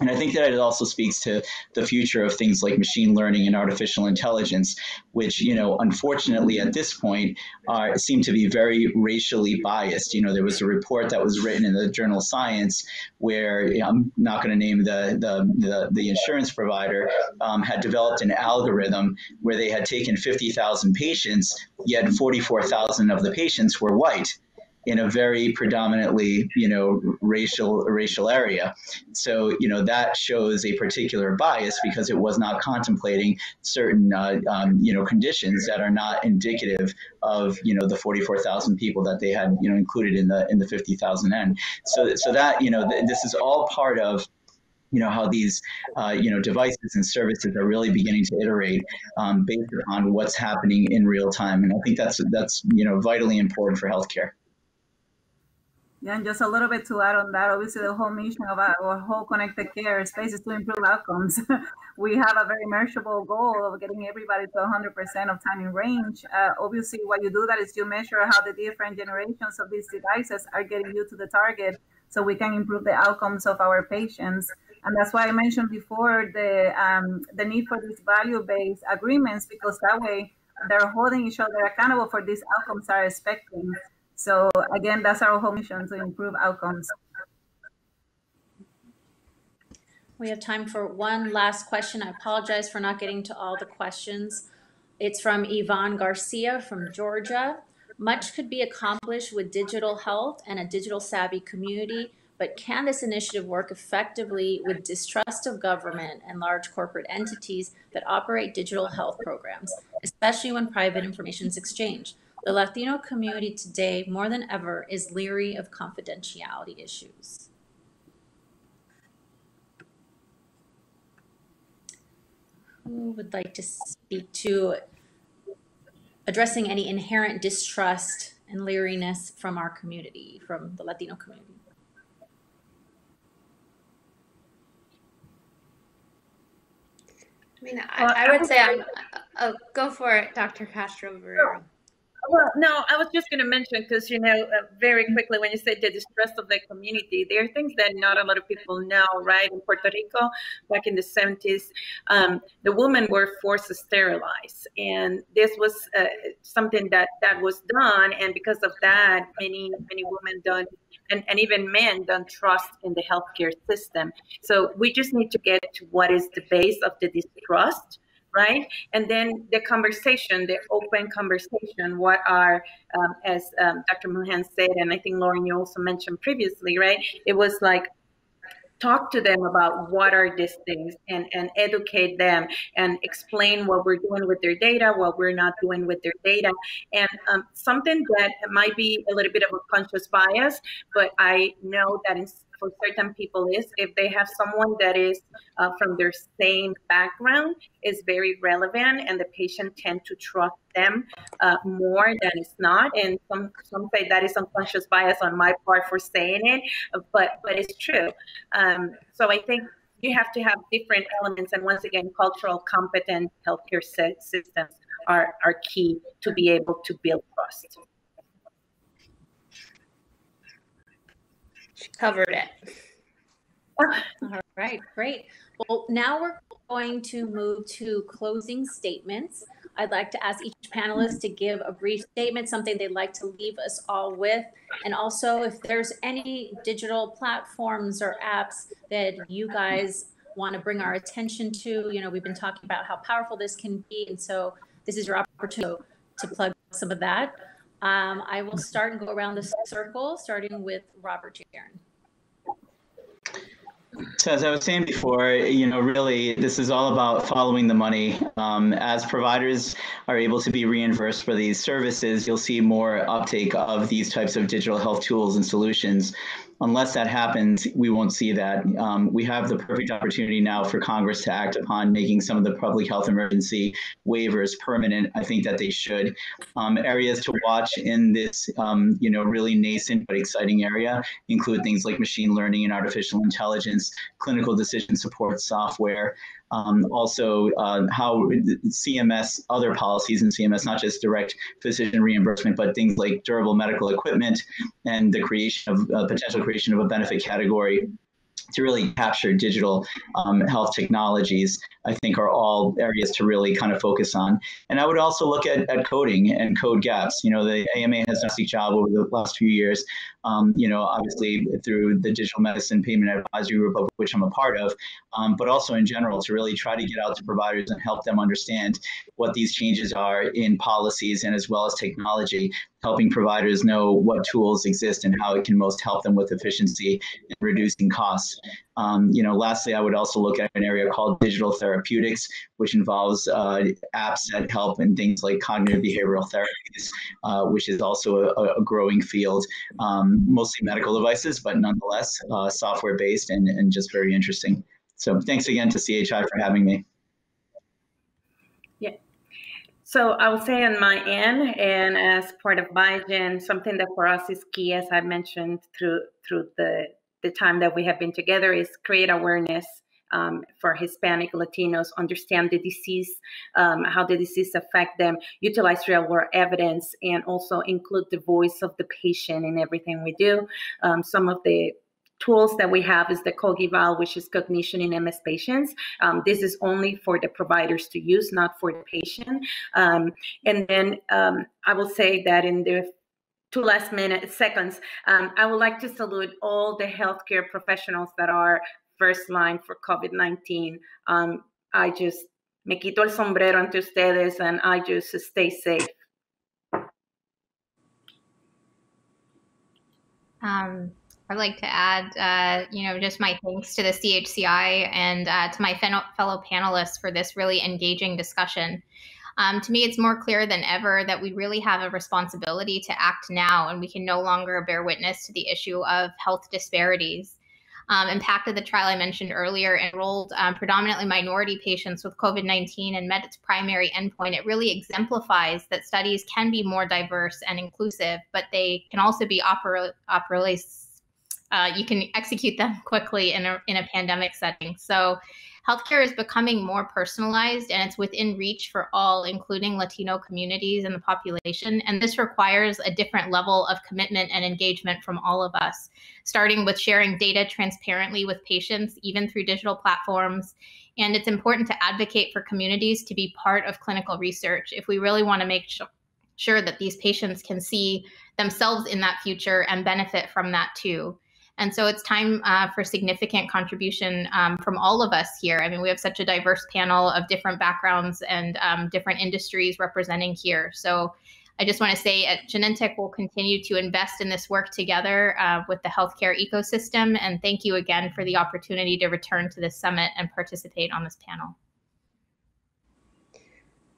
And I think that it also speaks to the future of things like machine learning and artificial intelligence, which, you know, unfortunately at this point are, seem to be very racially biased. You know, there was a report that was written in the journal Science where, you know, I'm not going to name the, the, the, the insurance provider, um, had developed an algorithm where they had taken fifty thousand patients, yet forty-four thousand of the patients were white, in a very predominantly, you know, racial racial area. So, you know, that shows a particular bias because it was not contemplating certain, uh, um, you know, conditions that are not indicative of, you know, the forty-four thousand people that they had, you know, included in the in the fifty thousand end. So, so that, you know, th- this is all part of, you know, how these, uh, you know, devices and services are really beginning to iterate um, based on what's happening in real time. And I think that's that's, you know, vitally important for healthcare. Yeah, and just a little bit to add on that, obviously the whole mission of our whole connected care space is to improve outcomes. We have a very measurable goal of getting everybody to one hundred percent of time in range. Uh, obviously, what you do that is you measure how the different generations of these devices are getting you to the target so we can improve the outcomes of our patients. And that's why I mentioned before the, um, the need for these value-based agreements, because that way they're holding each other accountable for these outcomes are expecting. So again, that's our whole mission, to improve outcomes. We have time for one last question. I apologize for not getting to all the questions. It's from Yvonne Garcia from Georgia. Much could be accomplished with digital health and a digital savvy community, but can this initiative work effectively with distrust of government and large corporate entities that operate digital health programs, especially when private information is exchanged? The Latino community today, more than ever, is leery of confidentiality issues. Who would like to speak to addressing any inherent distrust and leeriness from our community, from the Latino community? I mean, I, I would say, I'm, oh, go for it, Doctor Castro-Borrero. Well, no, I was just going to mention, because, you know, uh, very quickly, when you say the distrust of the community, there are things that not a lot of people know, right? In Puerto Rico, back in the seventies, um, the women were forced to sterilize. And this was uh, something that, that was done. And because of that, many, many women don't, and, and even men don't trust in the healthcare system. So we just need to get to what is the base of the distrust, right? And then the conversation, the open conversation, what are, um, as um, Doctor Mohan said, and I think Lauren, you also mentioned previously, right? It was like, talk to them about what are these things and, and educate them and explain what we're doing with their data, what we're not doing with their data. And um, something that might be a little bit of a conscious bias, but I know that in for certain people is if they have someone that is uh, from their same background is very relevant, and the patient tend to trust them uh, more than it's not. And some, some say that is unconscious bias on my part for saying it, but, but it's true. Um, so I think you have to have different elements. And once again, cultural competent healthcare systems are, are key to be able to build trust. Covered it. All right, great. Well, now we're going to move to closing statements. I'd like to ask each panelist to give a brief statement, something they'd like to leave us all with. And also, if there's any digital platforms or apps that you guys want to bring our attention to, you know, we've been talking about how powerful this can be. And so this is your opportunity to plug some of that. Um, I will start and go around the circle, starting with Robert Jaron. So as I was saying before, you know, really, this is all about following the money. Um, as providers are able to be reimbursed for these services, you'll see more uptake of these types of digital health tools and solutions. Unless that happens, we won't see that. Um, we have the perfect opportunity now for Congress to act upon making some of the public health emergency waivers permanent. I think that they should. Um, areas to watch in this, um, you know, really nascent but exciting area include things like machine learning and artificial intelligence, clinical decision support software. Um, also, uh, how C M S, other policies in C M S, not just direct physician reimbursement, but things like durable medical equipment and the creation of uh, potential creation of a benefit category to really capture digital um, health technologies, I think are all areas to really kind of focus on. And I would also look at, at coding and code gaps. You know, the A M A has done a fantastic job over the last few years, um, you know, obviously through the Digital Medicine Payment Advisory Group, of which I'm a part of, um, but also in general to really try to get out to providers and help them understand what these changes are in policies and as well as technology, helping providers know what tools exist and how it can most help them with efficiency and reducing costs. Um, you know, lastly, I would also look at an area called digital therapeutics, which involves uh, apps that help in things like cognitive behavioral therapies, uh, which is also a, a growing field, um, mostly medical devices, but nonetheless uh, software-based and, and just very interesting. So thanks again to C H I for having me. So I will say on my end, and as part of Biogen, something that for us is key, as I mentioned through through the, the time that we have been together, is create awareness um, for Hispanic, Latinos, understand the disease, um, how the disease affects them, utilize real world evidence, and also include the voice of the patient in everything we do. Um, some of the tools that we have is the CogiVal, which is cognition in M S patients. Um, this is only for the providers to use, not for the patient. Um, and then um, I will say that in the two last minute seconds, um, I would like to salute all the healthcare professionals that are first line for COVID nineteen. Um, I just me quito el sombrero ante ustedes, and I just stay safe. Um. I'd like to add, uh, you know, just my thanks to the C H C I and uh, to my fellow panelists for this really engaging discussion. Um, to me, it's more clear than ever that we really have a responsibility to act now, and we can no longer bear witness to the issue of health disparities. Um, IMPACTA, the trial I mentioned earlier, enrolled um, predominantly minority patients with COVID nineteen and met its primary endpoint. It really exemplifies that studies can be more diverse and inclusive, but they can also be opera opera Uh, you can execute them quickly in a, in a pandemic setting. So healthcare is becoming more personalized, and it's within reach for all, including Latino communities and the population. And this requires a different level of commitment and engagement from all of us, starting with sharing data transparently with patients, even through digital platforms. And it's important to advocate for communities to be part of clinical research if we really want to make sure sure that these patients can see themselves in that future and benefit from that too. And so it's time uh, for significant contribution um, from all of us here. I mean, we have such a diverse panel of different backgrounds and um, different industries representing here. So I just want to say at Genentech, we'll continue to invest in this work together uh, with the healthcare ecosystem. And thank you again for the opportunity to return to this summit and participate on this panel.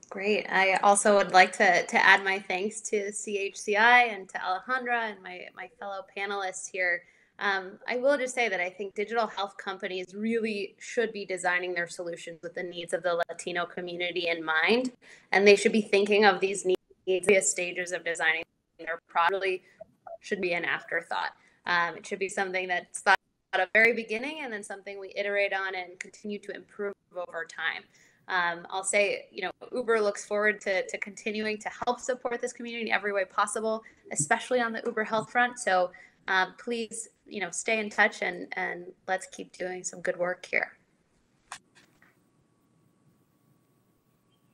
Great. I also would like to, to add my thanks to C H C I and to Alejandra and my, my fellow panelists here. Um, I will just say that I think digital health companies really should be designing their solutions with the needs of the Latino community in mind, and they should be thinking of these needs various stages of designing their product. Really should be an afterthought. Um, it should be something that's thought out at the very beginning and then something we iterate on and continue to improve over time. Um, I'll say, you know, Uber looks forward to, to continuing to help support this community in every way possible, especially on the Uber Health front. So uh, please, you know, stay in touch and, and let's keep doing some good work here.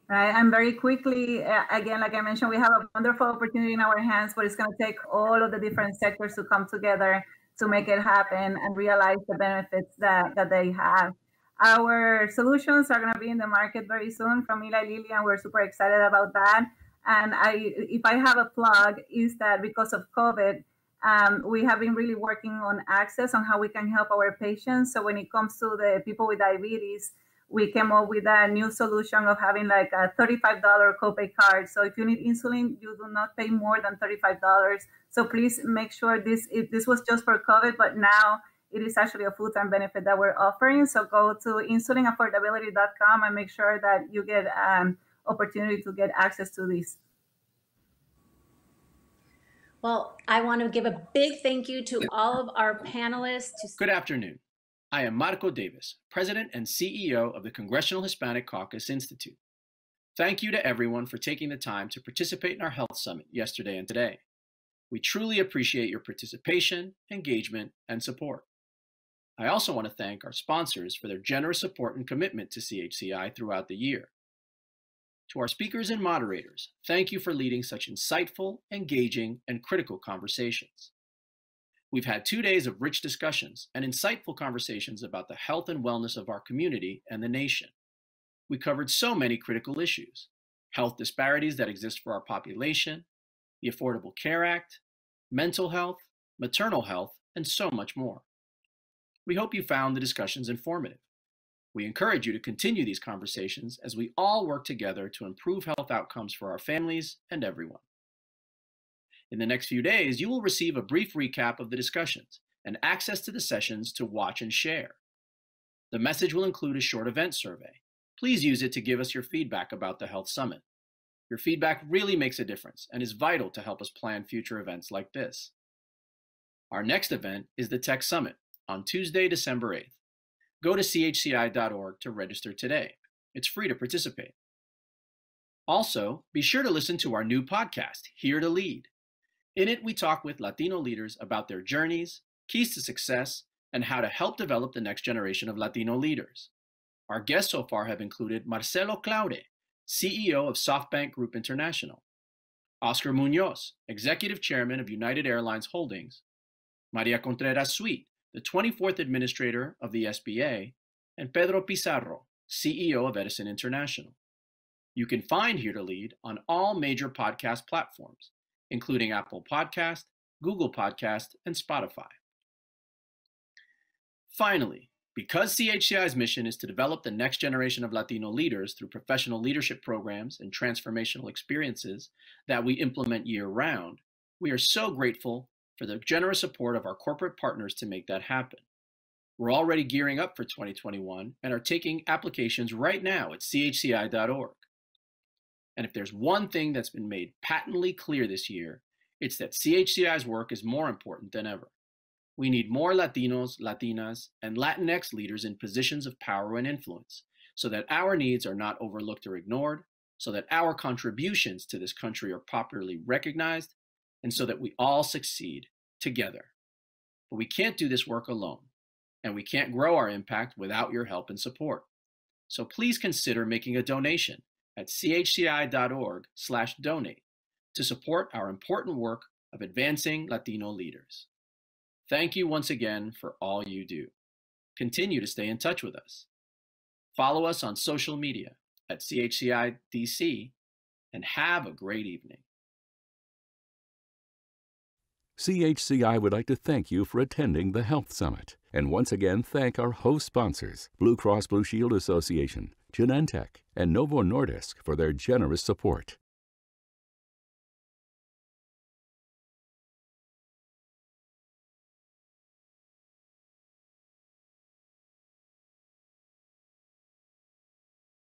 Right. And very quickly, uh, again, like I mentioned, we have a wonderful opportunity in our hands, but it's going to take all of the different sectors to come together to make it happen and realize the benefits that, that they have. Our solutions are going to be in the market very soon from Eli Lilly, and we're super excited about that. And I, if I have a plug, is that because of COVID, um, we have been really working on access, on how we can help our patients. So when it comes to the people with diabetes, we came up with a new solution of having like a thirty-five dollar copay card. So if you need insulin, you do not pay more than thirty-five dollars. So please make sure this, if this was just for COVID, but now it is actually a full-time benefit that we're offering. So go to insulin affordability dot com and make sure that you get um, opportunity to get access to this. Well, I want to give a big thank you to all of our panelists. Good afternoon. I am Marco Davis, President and C E O of the Congressional Hispanic Caucus Institute. Thank you to everyone for taking the time to participate in our health summit yesterday and today. We truly appreciate your participation, engagement, and support. I also want to thank our sponsors for their generous support and commitment to C H C I throughout the year. To our speakers and moderators, thank you for leading such insightful, engaging, and critical conversations. We've had two days of rich discussions and insightful conversations about the health and wellness of our community and the nation. We covered so many critical issues: health disparities that exist for our population, the Affordable Care Act, mental health, maternal health, and so much more. We hope you found the discussions informative. We encourage you to continue these conversations as we all work together to improve health outcomes for our families and everyone. In the next few days, you will receive a brief recap of the discussions and access to the sessions to watch and share. The message will include a short event survey. Please use it to give us your feedback about the Health Summit. Your feedback really makes a difference and is vital to help us plan future events like this. Our next event is the Tech Summit on Tuesday, December eighth. Go to C H C I dot org to register today. It's free to participate. Also, be sure to listen to our new podcast, Here to Lead. In it, we talk with Latino leaders about their journeys, keys to success, and how to help develop the next generation of Latino leaders. Our guests so far have included Marcelo Claure, C E O of SoftBank Group International, Oscar Munoz, Executive Chairman of United Airlines Holdings, Maria Contreras Sweet, the twenty-fourth Administrator of the S B A, and Pedro Pizarro, C E O of Edison International. You can find Here to Lead on all major podcast platforms, including Apple Podcast, Google Podcast, and Spotify. Finally, because C H C I's mission is to develop the next generation of Latino leaders through professional leadership programs and transformational experiences that we implement year-round, we are so grateful for the generous support of our corporate partners to make that happen. We're already gearing up for twenty twenty-one and are taking applications right now at C H C I dot org. And if there's one thing that's been made patently clear this year, it's that C H C I's work is more important than ever. We need more Latinos, Latinas, and Latinx leaders in positions of power and influence so that our needs are not overlooked or ignored, so that our contributions to this country are popularly recognized, and so that we all succeed together. But we can't do this work alone, and we can't grow our impact without your help and support. So please consider making a donation at C H C I dot org slash donate to support our important work of advancing Latino leaders. Thank you once again for all you do. Continue to stay in touch with us. Follow us on social media at C H C I D C and have a great evening. C H C I would like to thank you for attending the Health Summit, and once again thank our host sponsors, Blue Cross Blue Shield Association, Genentech, and Novo Nordisk for their generous support.